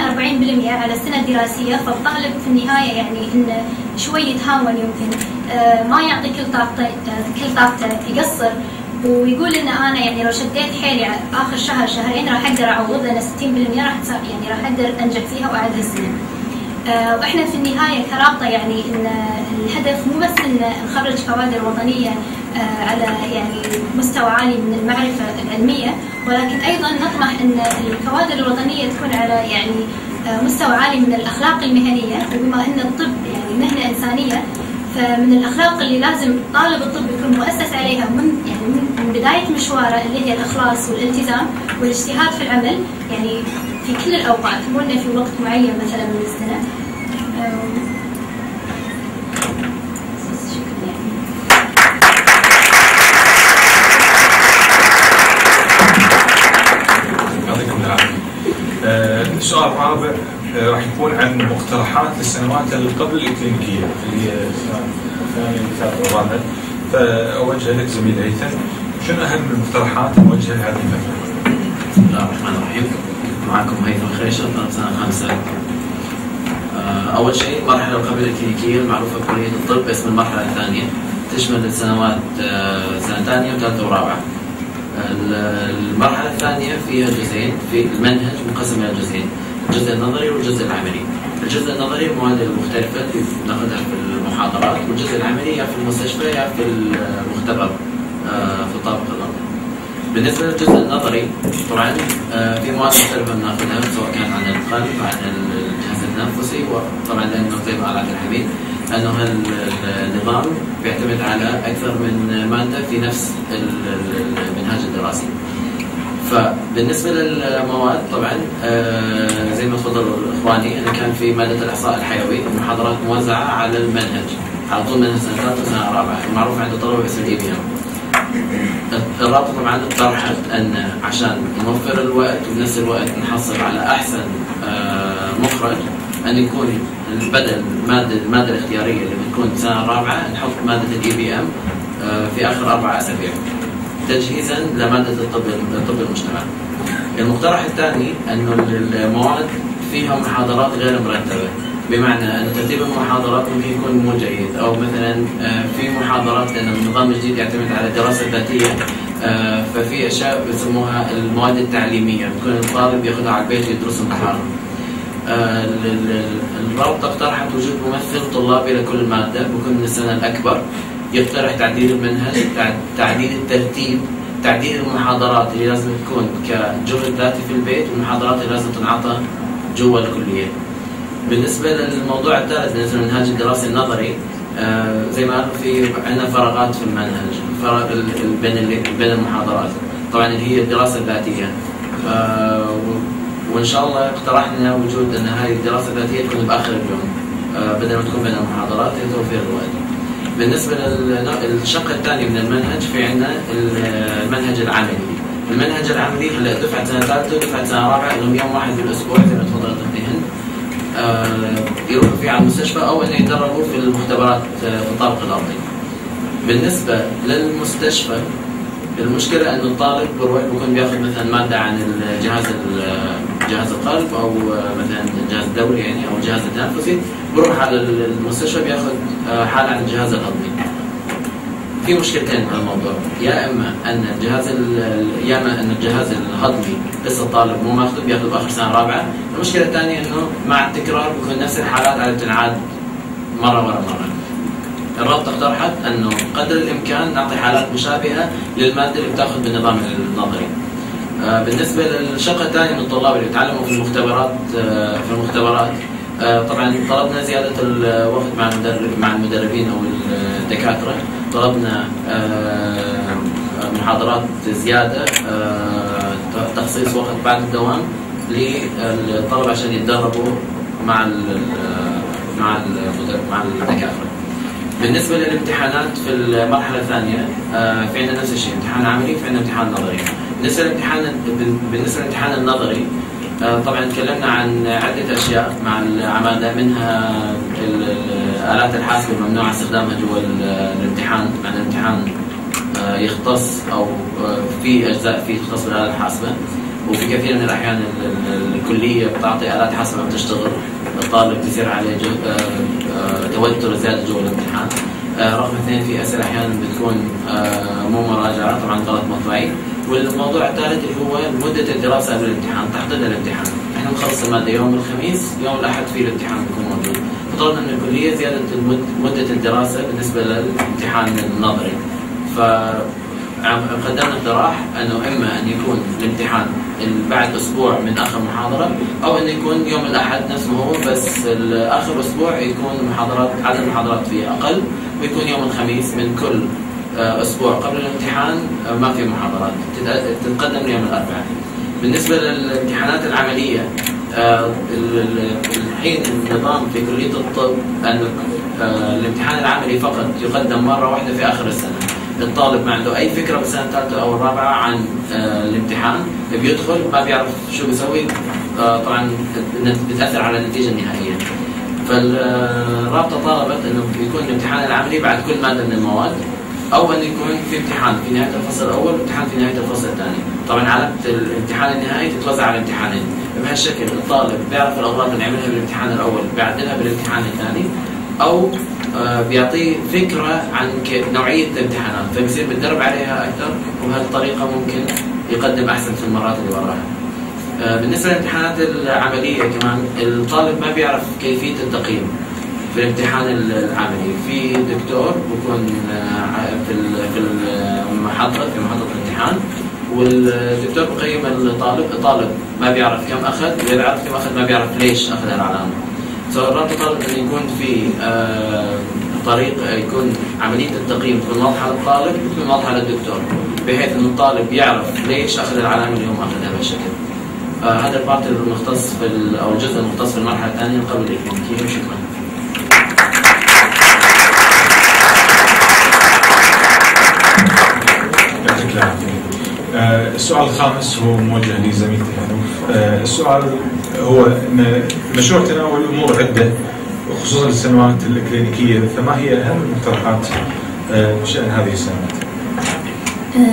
على السنة الدراسية، فالطالب في النهاية يعني أنه شوي يتهاون، يمكن ما يعطي كل طاقته يقصر، ويقول أن أنا يعني لو شديت حيلي آخر شهر شهرين راح أقدر أعوض، لأن 60% راح أقدر أنجح فيها وأعد السنة. واحنا في النهايه كرابطه يعني ان الهدف مو بس ان نخرج كوادر وطنيه على يعني مستوى عالي من المعرفه العلميه، ولكن ايضا نطمح ان الكوادر الوطنيه تكون على يعني مستوى عالي من الاخلاق المهنيه، وبما ان الطب يعني مهنه انسانيه، فمن الاخلاق اللي لازم طالب الطب يكون مؤسس عليها من بدايه مشواره اللي هي الاخلاص والالتزام والاجتهاد في العمل، يعني في كل الأوقات، مو إنه في وقت معين مثلا من السنة. يعطيكم العافية. السؤال الرابع راح يكون عن مقترحات للسنوات اللي قبل الإكلينيكية اللي هي السنة الثانية والثالثة والرابعة، فأوجه لك زميل هيثم، شنو أهم المقترحات الموجهة لهذه الفترة؟ بسم الله الرحمن الرحيم. معكم هيثم قريشك، طالب سنة 5. أول شيء المرحلة القبل الكلينيكية المعروفة بكلية الطب باسم المرحلة الثانية، تشمل السنوات سنة ثانية وثالثة ورابعة. المرحلة الثانية فيها جزئين، في المنهج منقسم إلى جزئين، الجزء النظري والجزء العملي. الجزء النظري المواد المختلفة اللي ناخذها في المحاضرات، والجزء العملي يا في المستشفى يا في المختبر في الطابق الأرضي. بالنسبة للجزء النظري طبعا في مواد مختلفة بناخذها سواء كان عن القلب عن الجهاز التنفسي، وطبعا لأنه زي ما قال عبد الحميد أنه النظام بيعتمد على أكثر من مادة في نفس المنهاج الدراسي. فبالنسبة للمواد طبعا زي ما تفضلوا إخواني، أنه كان في مادة الإحصاء الحيوي محاضرات موزعة على المنهج على طول من سنة ثالثة وسنة رابعة، المعروف عند الطلبة باسم PBL. الرابطة طبعا اقترحت ان عشان نوفر الوقت وبنفس الوقت نحصل على احسن مخرج، ان يكون بدل الماده الاختياريه اللي بتكون السنه الرابعه نحط ماده الEBM في اخر 4 أسابيع تجهيزا لماده الطب المجتمعي. المقترح الثاني انه المواد فيها محاضرات غير مرتبه، بمعنى أن ترتيب المحاضرات ممكن يكون مو جيد، أو مثلا في محاضرات لأن النظام الجديد يعتمد على الدراسة الذاتية، ففي أشياء بيسموها المواد التعليمية بيكون الطالب ياخذها على البيت يدرسها بحاله. الرابطة اقترحت وجود ممثل طلابي لكل مادة بيكون من السنة الأكبر، يقترح تعديل المنهج، تعديل الترتيب، تعديل المحاضرات اللي لازم تكون كجهد ذاتي في البيت، والمحاضرات اللي لازم تنعطى جوا الكلية. بالنسبة للموضوع الثالث بالنسبة للمنهاج الدراسي النظري، زي ما قالوا في عندنا فراغات في المنهج، فراغ بين المحاضرات طبعا اللي هي الدراسة الذاتية، وإن شاء الله اقترحنا وجود أن هذه الدراسة الذاتية تكون بآخر اليوم بدل ما تكون بين المحاضرات لتوفير الوقت. بالنسبة للشق الثاني من المنهج في عندنا المنهج العملي المنهج العملي لدفعة سنة ثالثة ودفعة سنة رابعة انهم يوم واحد في الاسبوع زي ما تفضلت اختي هند يروحوا فيه على المستشفى او انه يتدربوا في المختبرات في الطابق الارضي. بالنسبة للمستشفى المشكلة انه الطالب بروح بيكون بياخذ مثلا مادة عن جهاز القلب او مثلا الجهاز الدوري يعني او الجهاز التنفسي، بروح على المستشفى بياخذ حالة عن الجهاز الهضمي. في مشكلتين مع الموضوع، يا اما ان الجهاز الهضمي لسه الطالب مو ماخذه بياخذه باخر سنه رابعه، المشكله الثانيه انه مع التكرار بيكون نفس الحالات عاد تنعاد مره ورا مره. الرابطه اقترحت انه قدر الامكان نعطي حالات مشابهه للماده اللي بتاخذ بالنظام النظري. بالنسبه للشق الثاني من الطلاب اللي بيتعلموا في المختبرات طبعا طلبنا زياده الوقت مع المدربين او الدكاتره، طلبنا محاضرات زياده، تخصيص وقت بعد الدوام للطلبه عشان يتدربوا مع الدكاتره. بالنسبه للامتحانات في المرحله الثانيه في عندنا نفس الشيء، امتحان عملي في عندنا امتحان نظري. بالنسبه للامتحان النظري طبعا تكلمنا عن عده اشياء مع العماده، منها الالات الحاسبه ممنوع استخدامها جوا الامتحان، مع الامتحان يختص او في اجزاء فيه تختص بالالات الحاسبه، وفي كثير من الاحيان الكليه بتعطي الات حاسبه ما بتشتغل، الطالب بيصير عليه توتر زائد جوا الامتحان. رقم اثنين في اسئله احيانا بتكون مو مراجعه، طبعا غلط مطبعي. والموضوع الثالث اللي هو مده الدراسه قبل الامتحان، تحضير الامتحان. احنا نخلص الماده يوم الخميس، يوم الاحد في الامتحان بيكون موجود. فطلبنا من الكليه زياده مده الدراسه بالنسبه للامتحان النظري. فقدمنا اقتراح انه اما ان يكون الامتحان بعد اسبوع من اخر محاضره، او انه يكون يوم الاحد نفس ما هو، بس اخر اسبوع يكون محاضرات عدد المحاضرات فيه اقل، ويكون يوم الخميس من كل اسبوع قبل الامتحان ما في محاضرات، تتقدم يوم الاربعاء. بالنسبه للامتحانات العمليه الحين النظام في كليه الطب ان الامتحان العملي فقط يقدم مره واحده في اخر السنه. الطالب ما عنده اي فكره بالسنه الثالثه او الرابعه عن الامتحان، بيدخل ما بيعرف شو بيسوي، طبعا بتاثر على النتيجه النهائيه. فالرابطه طلبت انه يكون الامتحان العملي بعد كل ماده من المواد، او ان يكون في امتحان في نهايه الفصل الاول وامتحان في نهايه الفصل الثاني. طبعا علامه الامتحان النهائي تتوزع على امتحانين، بهالشكل الطالب بيعرف الاغراض اللي عملها بالامتحان الاول بيعدلها بالامتحان الثاني، او بيعطيه فكره عن نوعيه الامتحانات فبيصير بيتدرب عليها اكثر، وبهالطريقه ممكن يقدم احسن في المرات اللي وراها. بالنسبه للامتحانات العمليه كمان الطالب ما بيعرف كيفيه التقييم. في الامتحان العملي في دكتور بكون في المحاضره في محاضره الامتحان، والدكتور بقيم الطالب ما بيعرف كم اخذ، واذا بيعرف كم اخذ ما بيعرف ليش اخذ هالعلامه. فالرابطه طالب انه يكون في طريق، يكون عمليه التقييم تكون واضحه للطالب وتكون واضحه للدكتور، بحيث انه الطالب يعرف ليش اخذ العلامه اليوم اخذها بهالشكل. هذا البارت المختص او الجزء المختص في المرحله الثانيه قبل الكلينيكيه. شكرا. السؤال الخامس هو موجه لزميلتي هند. السؤال هو ان مشروع تناول امور عده وخصوصا السنوات الكلينيكيه، فما هي اهم المقترحات بشان هذه السنوات؟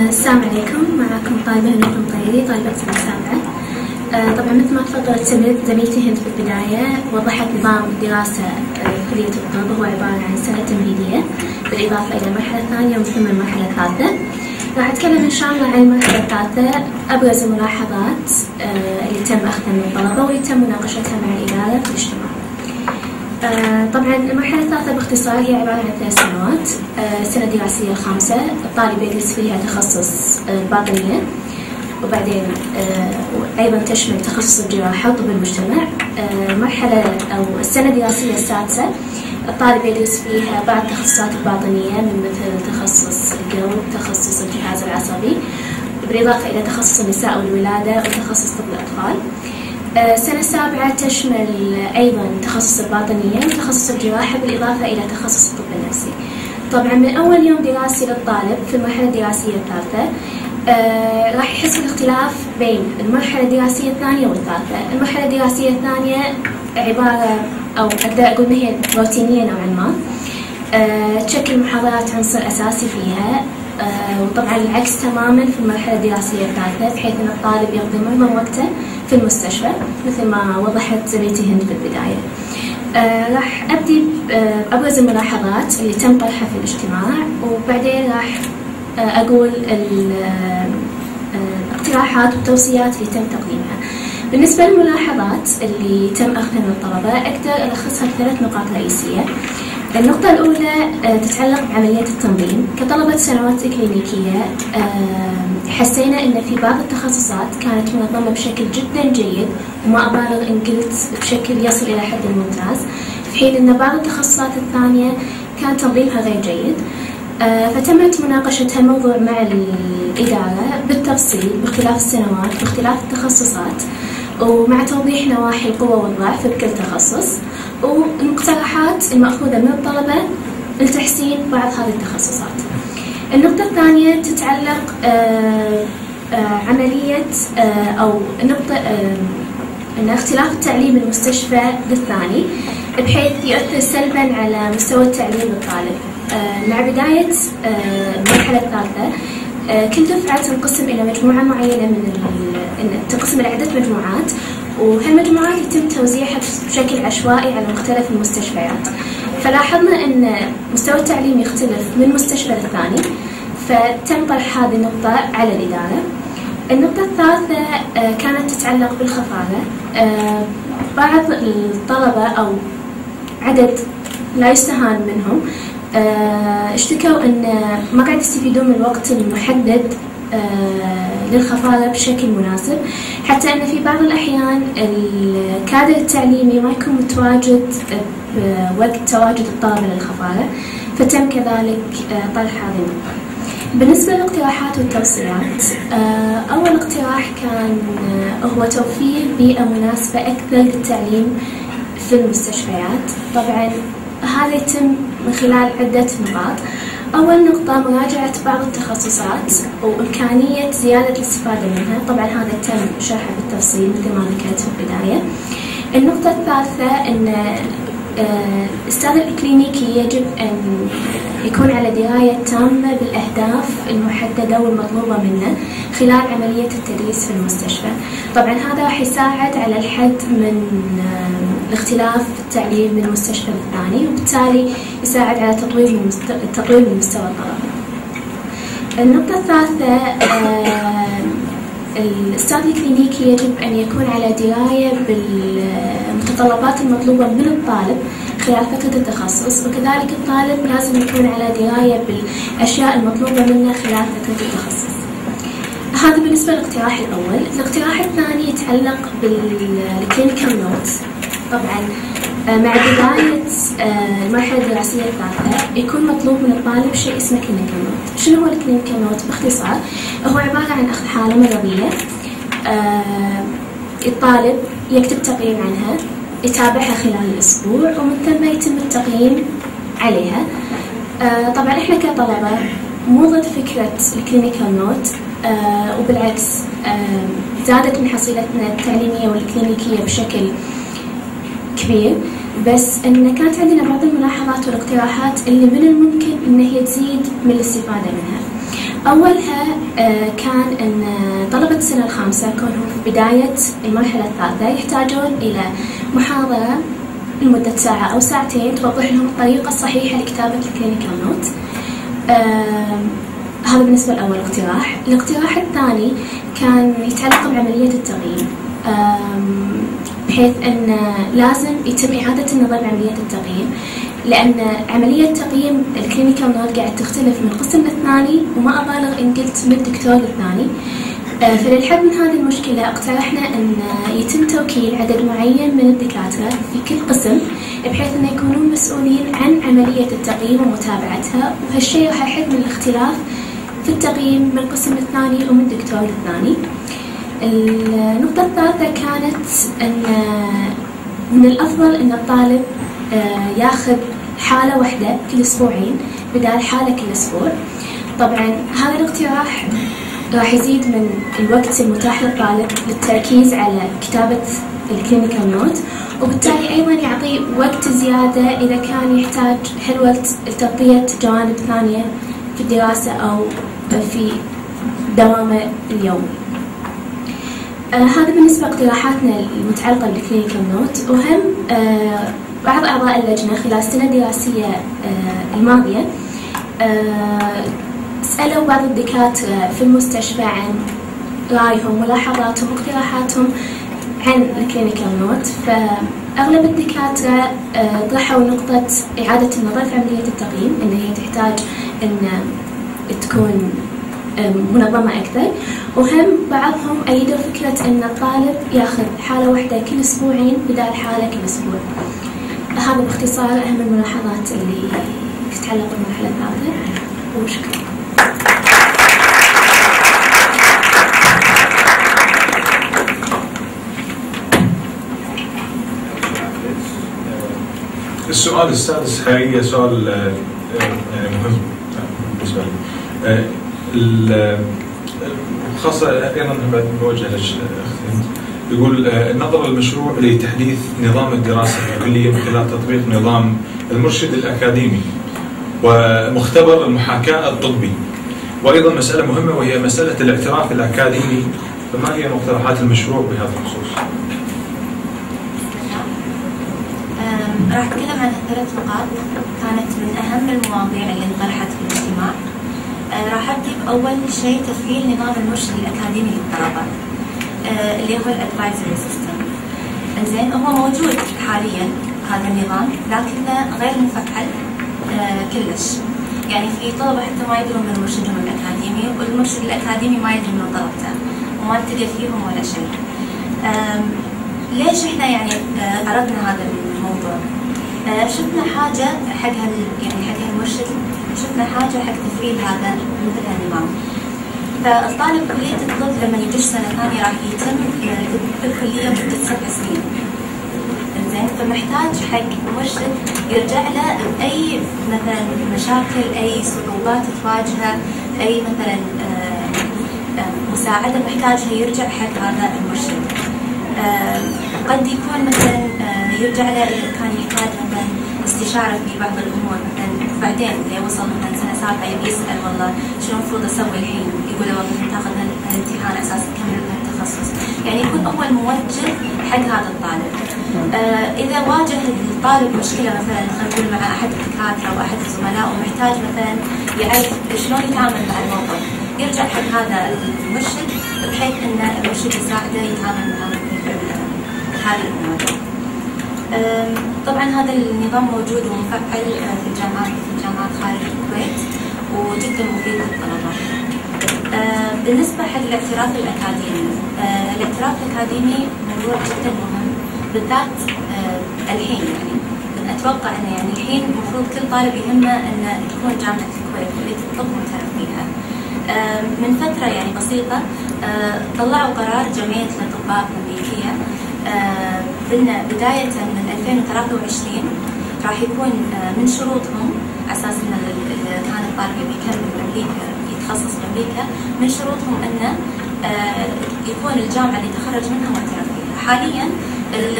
السلام عليكم، معكم طالبه نجم طيري طالبه سنه سابعه. طبعا مثل ما تفضلت زميلتي هند في البدايه، وضحت نظام الدراسه كليه الطب هو عباره عن سنه تمهيديه بالاضافه الى مرحله ثانيه ومثل المرحله الثالثه. راح أتكلم إن شاء الله عن المرحلة الثالثة، أبرز الملاحظات اللي تم أخذها من الطلبة واللي تم مناقشتها مع الإدارة في الاجتماع. طبعاً المرحلة الثالثة باختصار هي عبارة عن 2 سنوات، السنة الدراسية الخامسة الطالب يدرس فيها تخصص الباطنية، وبعدين أيضاً تشمل تخصص الجراحة وطب المجتمع. المرحلة أو السنة الدراسية السادسة الطالب يدرس فيها بعض التخصصات الباطنية من مثل تخصص القلب، تخصص الجهاز العصبي، بالإضافة إلى تخصص النساء والولادة وتخصص طب الأطفال. السنة السابعة تشمل أيضا تخصص الباطنية وتخصص الجراحة بالإضافة إلى تخصص الطب النفسي. طبعا من أول يوم دراسي للطالب في المرحلة الدراسية الثالثة راح يحس باختلاف بين المرحلة الدراسية الثانية والثالثة. المرحلة الدراسية الثانية عبارة أو أقدر أقول إن هي روتينية نوعا ما، تشكل محاضرات عنصر أساسي فيها، وطبعا العكس تماما في المرحلة الدراسية الثالثة، بحيث أن الطالب يقضي معظم وقته في المستشفى مثل ما وضحت زميلتي هند في البداية. راح أبدي بأبرز الملاحظات اللي تم طرحها في الاجتماع، وبعدين راح أقول الاقتراحات والتوصيات اللي تم تقديمها. بالنسبة للملاحظات اللي تم أخذها من الطلبة، أقدر ألخصها بثلاث نقاط رئيسية. النقطة الأولى تتعلق بعملية التنظيم. كطلبة سنوات إكلينيكية حسينا أن في بعض التخصصات كانت منظمة بشكل جدا جيد، وما أبالغ إن قلت بشكل يصل إلى حد الممتاز، في حين أن بعض التخصصات الثانية كان تنظيمها غير جيد. فتمت مناقشة هالموضوع مع الإدارة بالتفصيل باختلاف السنوات باختلاف التخصصات، ومع توضيح نواحي القوة والضعف بكل تخصص، والمقترحات المأخوذة من الطلبة لتحسين بعض هذه التخصصات. النقطة الثانية تتعلق عملية أو نقطة أن اختلاف التعليم المستشفى بالثاني، بحيث يؤثر سلبا على مستوى التعليم للطالب. مع بداية المرحلة الثالثة، كل دفعة تنقسم إلى مجموعة معينة تنقسم إلى عدة مجموعات، وهالمجموعات يتم توزيعها بشكل عشوائي على مختلف المستشفيات. فلاحظنا أن مستوى التعليم يختلف من مستشفى للثاني، فتم طرح هذه النقطة على الإدارة. النقطة الثالثة كانت تتعلق بالخفاء. بعض الطلبة أو عدد لا يستهان منهم اشتكوا أن ما قاعد يستفيدون من الوقت المحدد للخفاضة بشكل مناسب، حتى أن في بعض الأحيان الكادر التعليمي ما يكون متواجد بوقت تواجد الطالب للخفاضة، فتم كذلك طرح هذه النقطة. بالنسبة للاقتراحات والتوصيات، أول اقتراح كان هو توفير بيئة مناسبة أكثر للتعليم في المستشفيات. طبعا هذا يتم من خلال عدة نقاط. أول نقطة مراجعة بعض التخصصات وإمكانية زيادة الاستفادة منها، طبعا هذا تم شرحه بالتفصيل مثل ما ذكرت في البداية. النقطة الثالثة أن الأستاذ الإكلينيكي يجب أن يكون على دراية تامة بالأهداف المحددة والمطلوبة منه خلال عملية التدريس في المستشفى. طبعا هذا راح يساعد على الحد من الاختلاف التعليمي من المستشفى الثاني، وبالتالي يساعد على تطوير من مستوى الطلبة. النقطة الثالثة، الأستاذ الكلينيكي يجب أن يكون على دراية بالمتطلبات المطلوبة من الطالب خلال فترة التخصص، وكذلك الطالب لازم يكون على دراية بالأشياء المطلوبة منه خلال فترة التخصص. هذا بالنسبة للاقتراح الأول. الاقتراح الثاني يتعلق بالكلينيكال نوتس. طبعا مع بداية المرحلة الدراسية الثالثة يكون مطلوب من الطالب شيء اسمه كلينيكال نوت. شنو هو الكلينيكال نوت باختصار؟ هو عبارة عن أخذ حالة مرضية، الطالب يكتب تقييم عنها، يتابعها خلال الأسبوع، ومن ثم يتم التقييم عليها. طبعا احنا كطلبة مو ضد فكرة الكلينيكال نوت، وبالعكس زادت من حصيلتنا التعليمية والكلينيكية بشكل كبير، بس ان كانت عندنا بعض الملاحظات والاقتراحات اللي من الممكن ان هي تزيد من الاستفاده منها. اولها كان ان طلبه السنه الخامسه كونهم في بدايه المرحله الثالثه يحتاجون الى محاضره لمده ساعه او ساعتين توضح لهم الطريقه الصحيحه لكتابه الكلينيكال نوت. هذا بالنسبه لاول اقتراح. الاقتراح الثاني كان يتعلق بعمليه التقييم، بحيث أن لازم يتم إعادة النظر بعملية التقييم، لأن عملية تقييم الكلينيكال نوت قاعد تختلف من قسم للثاني، وما أبالغ إن قلت من الدكتور للثاني. فللحد من هذه المشكلة اقترحنا أن يتم توكيل عدد معين من الدكاترة في كل قسم، بحيث أن يكونون مسؤولين عن عملية التقييم ومتابعتها، وهالشيء راح يحد من الاختلاف في التقييم من القسم الثاني ومن الدكتور للثاني. النقطة الثالثة كانت أن من الأفضل أن الطالب ياخذ حالة واحدة كل أسبوعين بدال حالة كل أسبوع. طبعا هذا الاقتراح راح يزيد من الوقت المتاح للتركيز على كتابة الكلينيكال نوت، وبالتالي أيضا يعطي وقت زيادة إذا كان يحتاج هالوقت لتغطية جوانب ثانية في الدراسة أو في دوامه اليومي. هذا بالنسبة لاقتراحاتنا المتعلقة بالكلينيكال نوت. وهم بعض أعضاء اللجنة خلال السنة الدراسية الماضية سألوا بعض الدكاترة في المستشفى عن رأيهم وملاحظاتهم واقتراحاتهم عن الكلينيكال نوت، فأغلب الدكاترة طرحوا نقطة إعادة النظر في عملية التقييم، أن هي تحتاج أن تكون منظمة أكثر. وهم بعضهم أيدوا فكرة أن الطالب ياخذ حالة واحدة كل أسبوعين بدل حالة كل أسبوع. هذا باختصار أهم الملاحظات اللي تتعلق بالمرحلة الثالثة، وشكرا. السؤال السادس حقيقة سؤال مهم بالنسبة لي، خاصة أيضا بعد بوجه لك هند. يقول النظر المشروع لتحديث نظام الدراسة الكلية من خلال تطبيق نظام المرشد الأكاديمي ومختبر المحاكاة الطبي، وأيضا مسألة مهمة وهي مسألة الاعتراف الأكاديمي، فما هي مقترحات المشروع بهذا الخصوص؟ راح أتكلم عن ثلاث نقاط كانت من أهم المواضيع اللي انطرحت في الاجتماع. راح أبدأ بأول شيء تفعيل نظام المرشد الأكاديمي للطلبة اللي هو الأدفايزري سيستم. إنزين هو موجود حاليا هذا النظام لكنه غير مفعل كلش، يعني في طلبة حتى ما يدرون من مرشدهم الأكاديمي، والمرشد الأكاديمي ما يدري من طلبته وما التقى فيهم ولا شيء. ليش إحنا يعني عرضنا هذا الموضوع؟ شفنا حاجة حق يعني حق المرشد، شفنا حاجة حق تفعيل هذا مثل النظام. فالطالب كلية الطب لما يدش سنة ثانية راح يتم في الكلية مدة 7 سنين. إنزين فمحتاج حق مرشد يرجع له بأي مثلا مشاكل، أي صعوبات تواجهه، أي مثلا مساعدة محتاجها يرجع حق هذا المرشد. قد يكون مثلا يرجع له إذا كان يحتاج مثلا استشارة في بعض الأمور، مثلا بعدين إذا وصل مثلا سنة سابعة يبي يسأل والله شنو المفروض أسوي الحين؟ يقول له والله تاخذ هالامتحان أساس تكمل التخصص، يعني يكون أول موجه حق هذا الطالب. إذا واجه الطالب مشكلة مثلا خلينا نقول مع أحد الدكاترة أو أحد الزملاء ومحتاج مثلا يعرف شلون يتعامل مع الموقف، يرجع حق هذا المرشد بحيث أن المرشد يساعده يتعامل مع هذا الموضوع. طبعا هذا النظام موجود ومفعل في الجامعات خارج الكويت وجدا مفيد للطلبة. بالنسبة حق الاعتراف الأكاديمي، الاعتراف الأكاديمي موضوع جدا مهم بالذات الحين، يعني أتوقع أنه يعني الحين المفروض كل طالب يهمه أن تكون جامعة الكويت كلية الطب معترف فيها. من فترة يعني بسيطة طلعوا قرار جمعية الأطباء الأمريكية بداية من 2023 راح يكون من شروطهم أساس إن اللي كان الطالب بيكمل بأمريكا يتخصص بأمريكا، من شروطهم إنه يكون الجامعة اللي تخرج منها معترف فيها. حاليا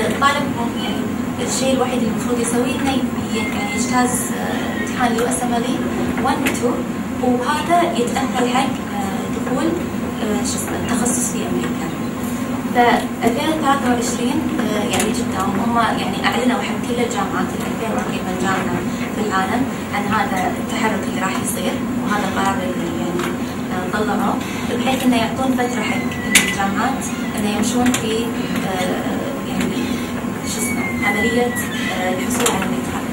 الطالب يعني الشيء الوحيد اللي المفروض يسويه إنه يعني يجتاز امتحان USMLE 1 و 2، وهذا يتأهل حق دخول التخصص في أمريكا. ف 2023 يعني جدا هم يعني اعلنوا حق كل الجامعات ال 2000 تقريبا جامعه في العالم عن هذا التحرك اللي راح يصير، وهذا القرار اللي يعني طلعوه بحيث انه يعطون فتره حق الجامعات انه يمشون في يعني شو اسمه عمليه الحصول على الاتفاق.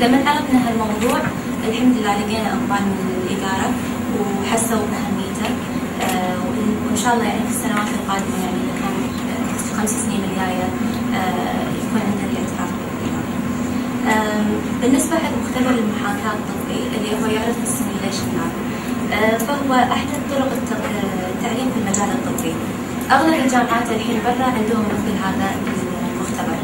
لما عرفنا هالموضوع الحمد لله لقينا اقبال من الاداره وحسوا باهميته، وان شاء الله يعني في السنوات القادمه يعني اللي كانت 5 سنين الجايه يكون عندنا الاعتراف بالكلام. بالنسبه حق مختبر المحاكاه الطبي اللي هو يعرف بالسيميليشن لاب، فهو احدى طرق التعليم في المجال الطبي. اغلب الجامعات الحين برا عندهم مثل هذا المختبر.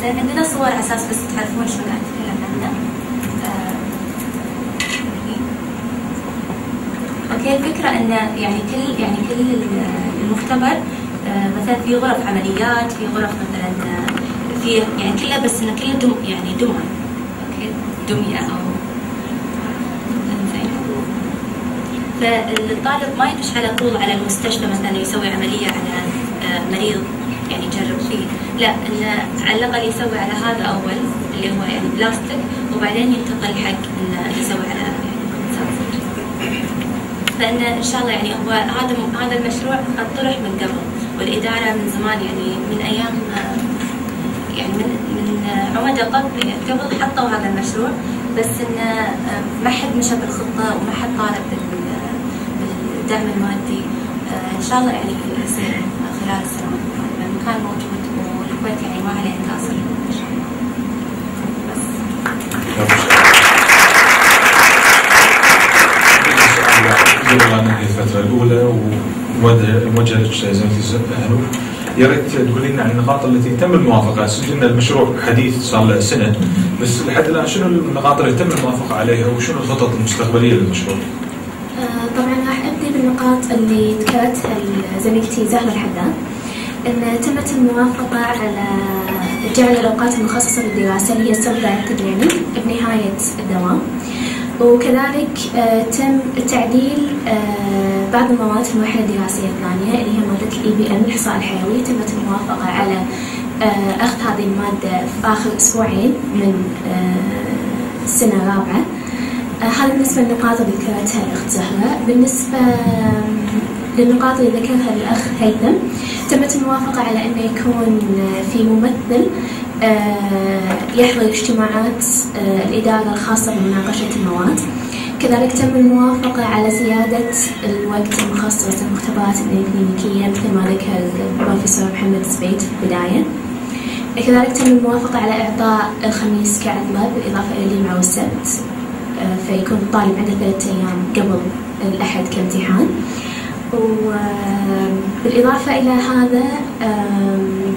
زين عندنا صور على اساس بس تعرفون شو قاعد نتكلم عنه. هي الفكره ان يعني كل المختبر مثلا في غرف عمليات، في غرف مثلا في يعني كلها، بس انه كله دم يعني دمى، اوكي دميه او زين. فالطالب ما يدش على طول على المستشفى مثلا يسوي عمليه على مريض يعني يجرب فيه، لا انه على الاقل يسوي على هذا اول اللي هو يعني بلاستيك، وبعدين ينتقل حق انه يسوي على ستانفورد. فانه ان شاء الله يعني هو هذا المشروع اطرح من قبل، والاداره من زمان يعني من ايام يعني من عمداء قبل حطوا هذا المشروع، بس انه ما حد مشى بالخطه وما حد طالب بالدعم المادي. ان شاء الله يعني يصير خلال السنوات القادمه، المكان موجود والكويت يعني ما عليه تاثير. هذه الفترة الأولى ووجهة زميلتي أهلو، يا ريت تقول لنا عن النقاط التي تم الموافقة. سجلنا المشروع حديث صار له سنة، بس لحد الآن شنو النقاط التي تم الموافقة عليها وشنو الخطط المستقبلية للمشروع؟ طبعا راح أبدأ بالنقاط اللي ذكرتها زميلتي زهرة الحداد، أن تمت الموافقة على جعل الأوقات المخصصة للدراسة اللي هي السبع التدريبي بنهاية الدوام، وكذلك تم تعديل بعض المواد في المرحلة الدراسية الثانية اللي هي مادة PBL الإحصاء الحيوي، تمت الموافقة على أخذ هذه المادة في آخر أسبوعين من السنة الرابعة. هذا بالنسبة للنقاط اللي ذكرتها الأخت زهرة. بالنسبة للنقاط اللي ذكرها الأخ هيثم، تمت الموافقة على أنه يكون في ممثل يحضر اجتماعات الإدارة الخاصة بمناقشة المواد. كذلك تم الموافقة على زيادة الوقت المخصص للمختبرات الإكلينيكية مثل ما ذكر البروفيسور محمد زبيد في البداية. كذلك تم الموافقة على إعطاء الخميس كعطلة بالإضافة إلى الجمعة والسبت، فيكون الطالب عنده 3 أيام قبل الأحد كامتحان. وبالإضافة إلى هذا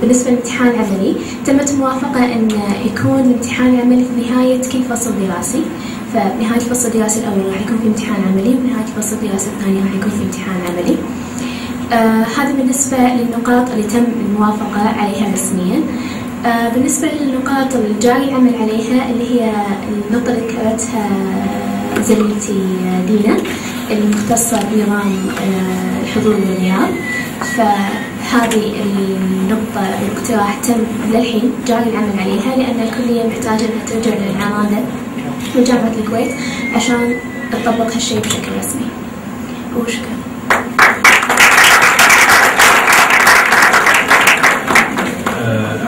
بالنسبة للامتحان العملي، تمت موافقة أن يكون الامتحان العملي في نهاية كل فصل دراسي، فنهاية الفصل الدراسي الأول راح يكون في امتحان عملي، ونهاية الفصل الدراسي الثاني راح يكون في امتحان عملي. هذا بالنسبة للنقاط اللي تم الموافقة عليها رسميا. بالنسبة للنقاط اللي جاري العمل عليها اللي هي النقطة اللي ذكرتها زميلتي دينا المختصة بنظام الحضور والغياب، فهذه النقطة الاقتراح تم للحين جاري العمل عليها، لأن الكلية محتاجة أنها ترجع للعمادة وجامعة الكويت عشان تطبق هالشيء بشكل رسمي. وشكرا.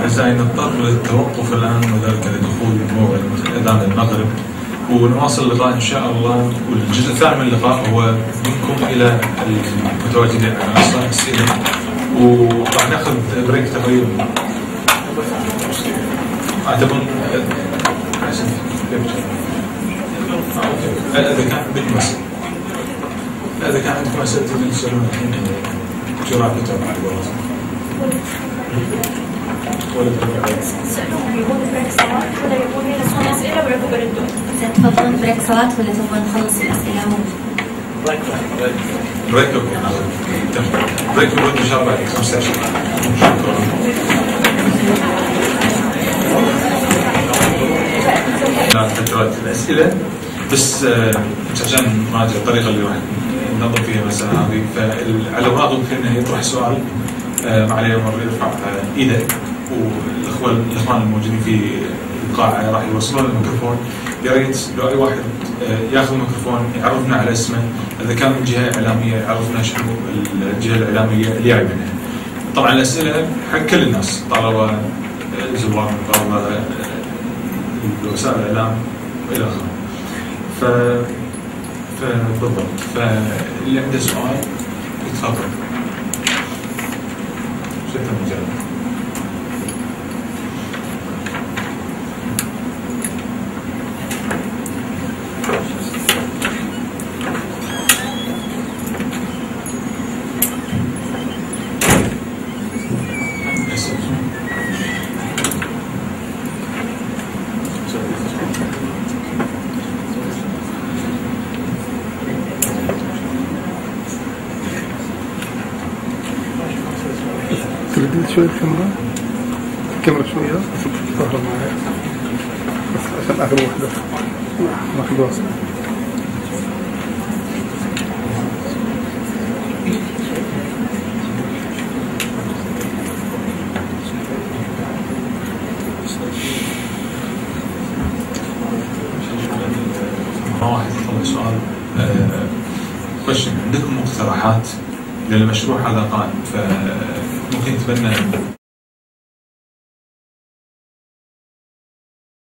أعزائي نضطر للتوقف الآن وذلك لدخول موعد أذان المغرب، ونواصل اللقاء إن شاء الله. والجزء الثاني من اللقاء هو منكم إلى المتواجدين على أصلاح السينما، وراح ناخذ بريك تقريبا أعتبر إذا كان عندكم أسئلة تسألون الحين جراء كتاب على الوراثة ولا تفضلون بريك صلاة ولا تبغون نخلص الأسئلة؟ بريك بريك بريك إن شاء الله 15 شكرا. فترات الأسئلة بس عشان نراجع الطريقة اللي راح ننظم فيها المسألة هذه، فعلى الراغب كأنه يطرح سؤال معليه مرة يرفع إيده، والإخوان الموجودين في القاعة راح يوصلون الميكروفون. يا ريت لو أي واحد ياخذ الميكروفون يعرفنا على اسمه، إذا كان من جهة إعلامية يعرفنا شنو الجهة الإعلامية اللي جاي منها. طبعا الأسئلة حق كل الناس، طلبة، زوار، طلبة، وسائل الإعلام وإلى آخره. بالضبط، فاللي عنده سؤال يتفضل. شكرا جزيلا. شوية الكاميرا. الكاميرا شوية تهرب معايا بس عشان آخر وحدة ناخدوها صح. سؤال عندكم مقترحات للمشروع هذا قائم فممكن تبنى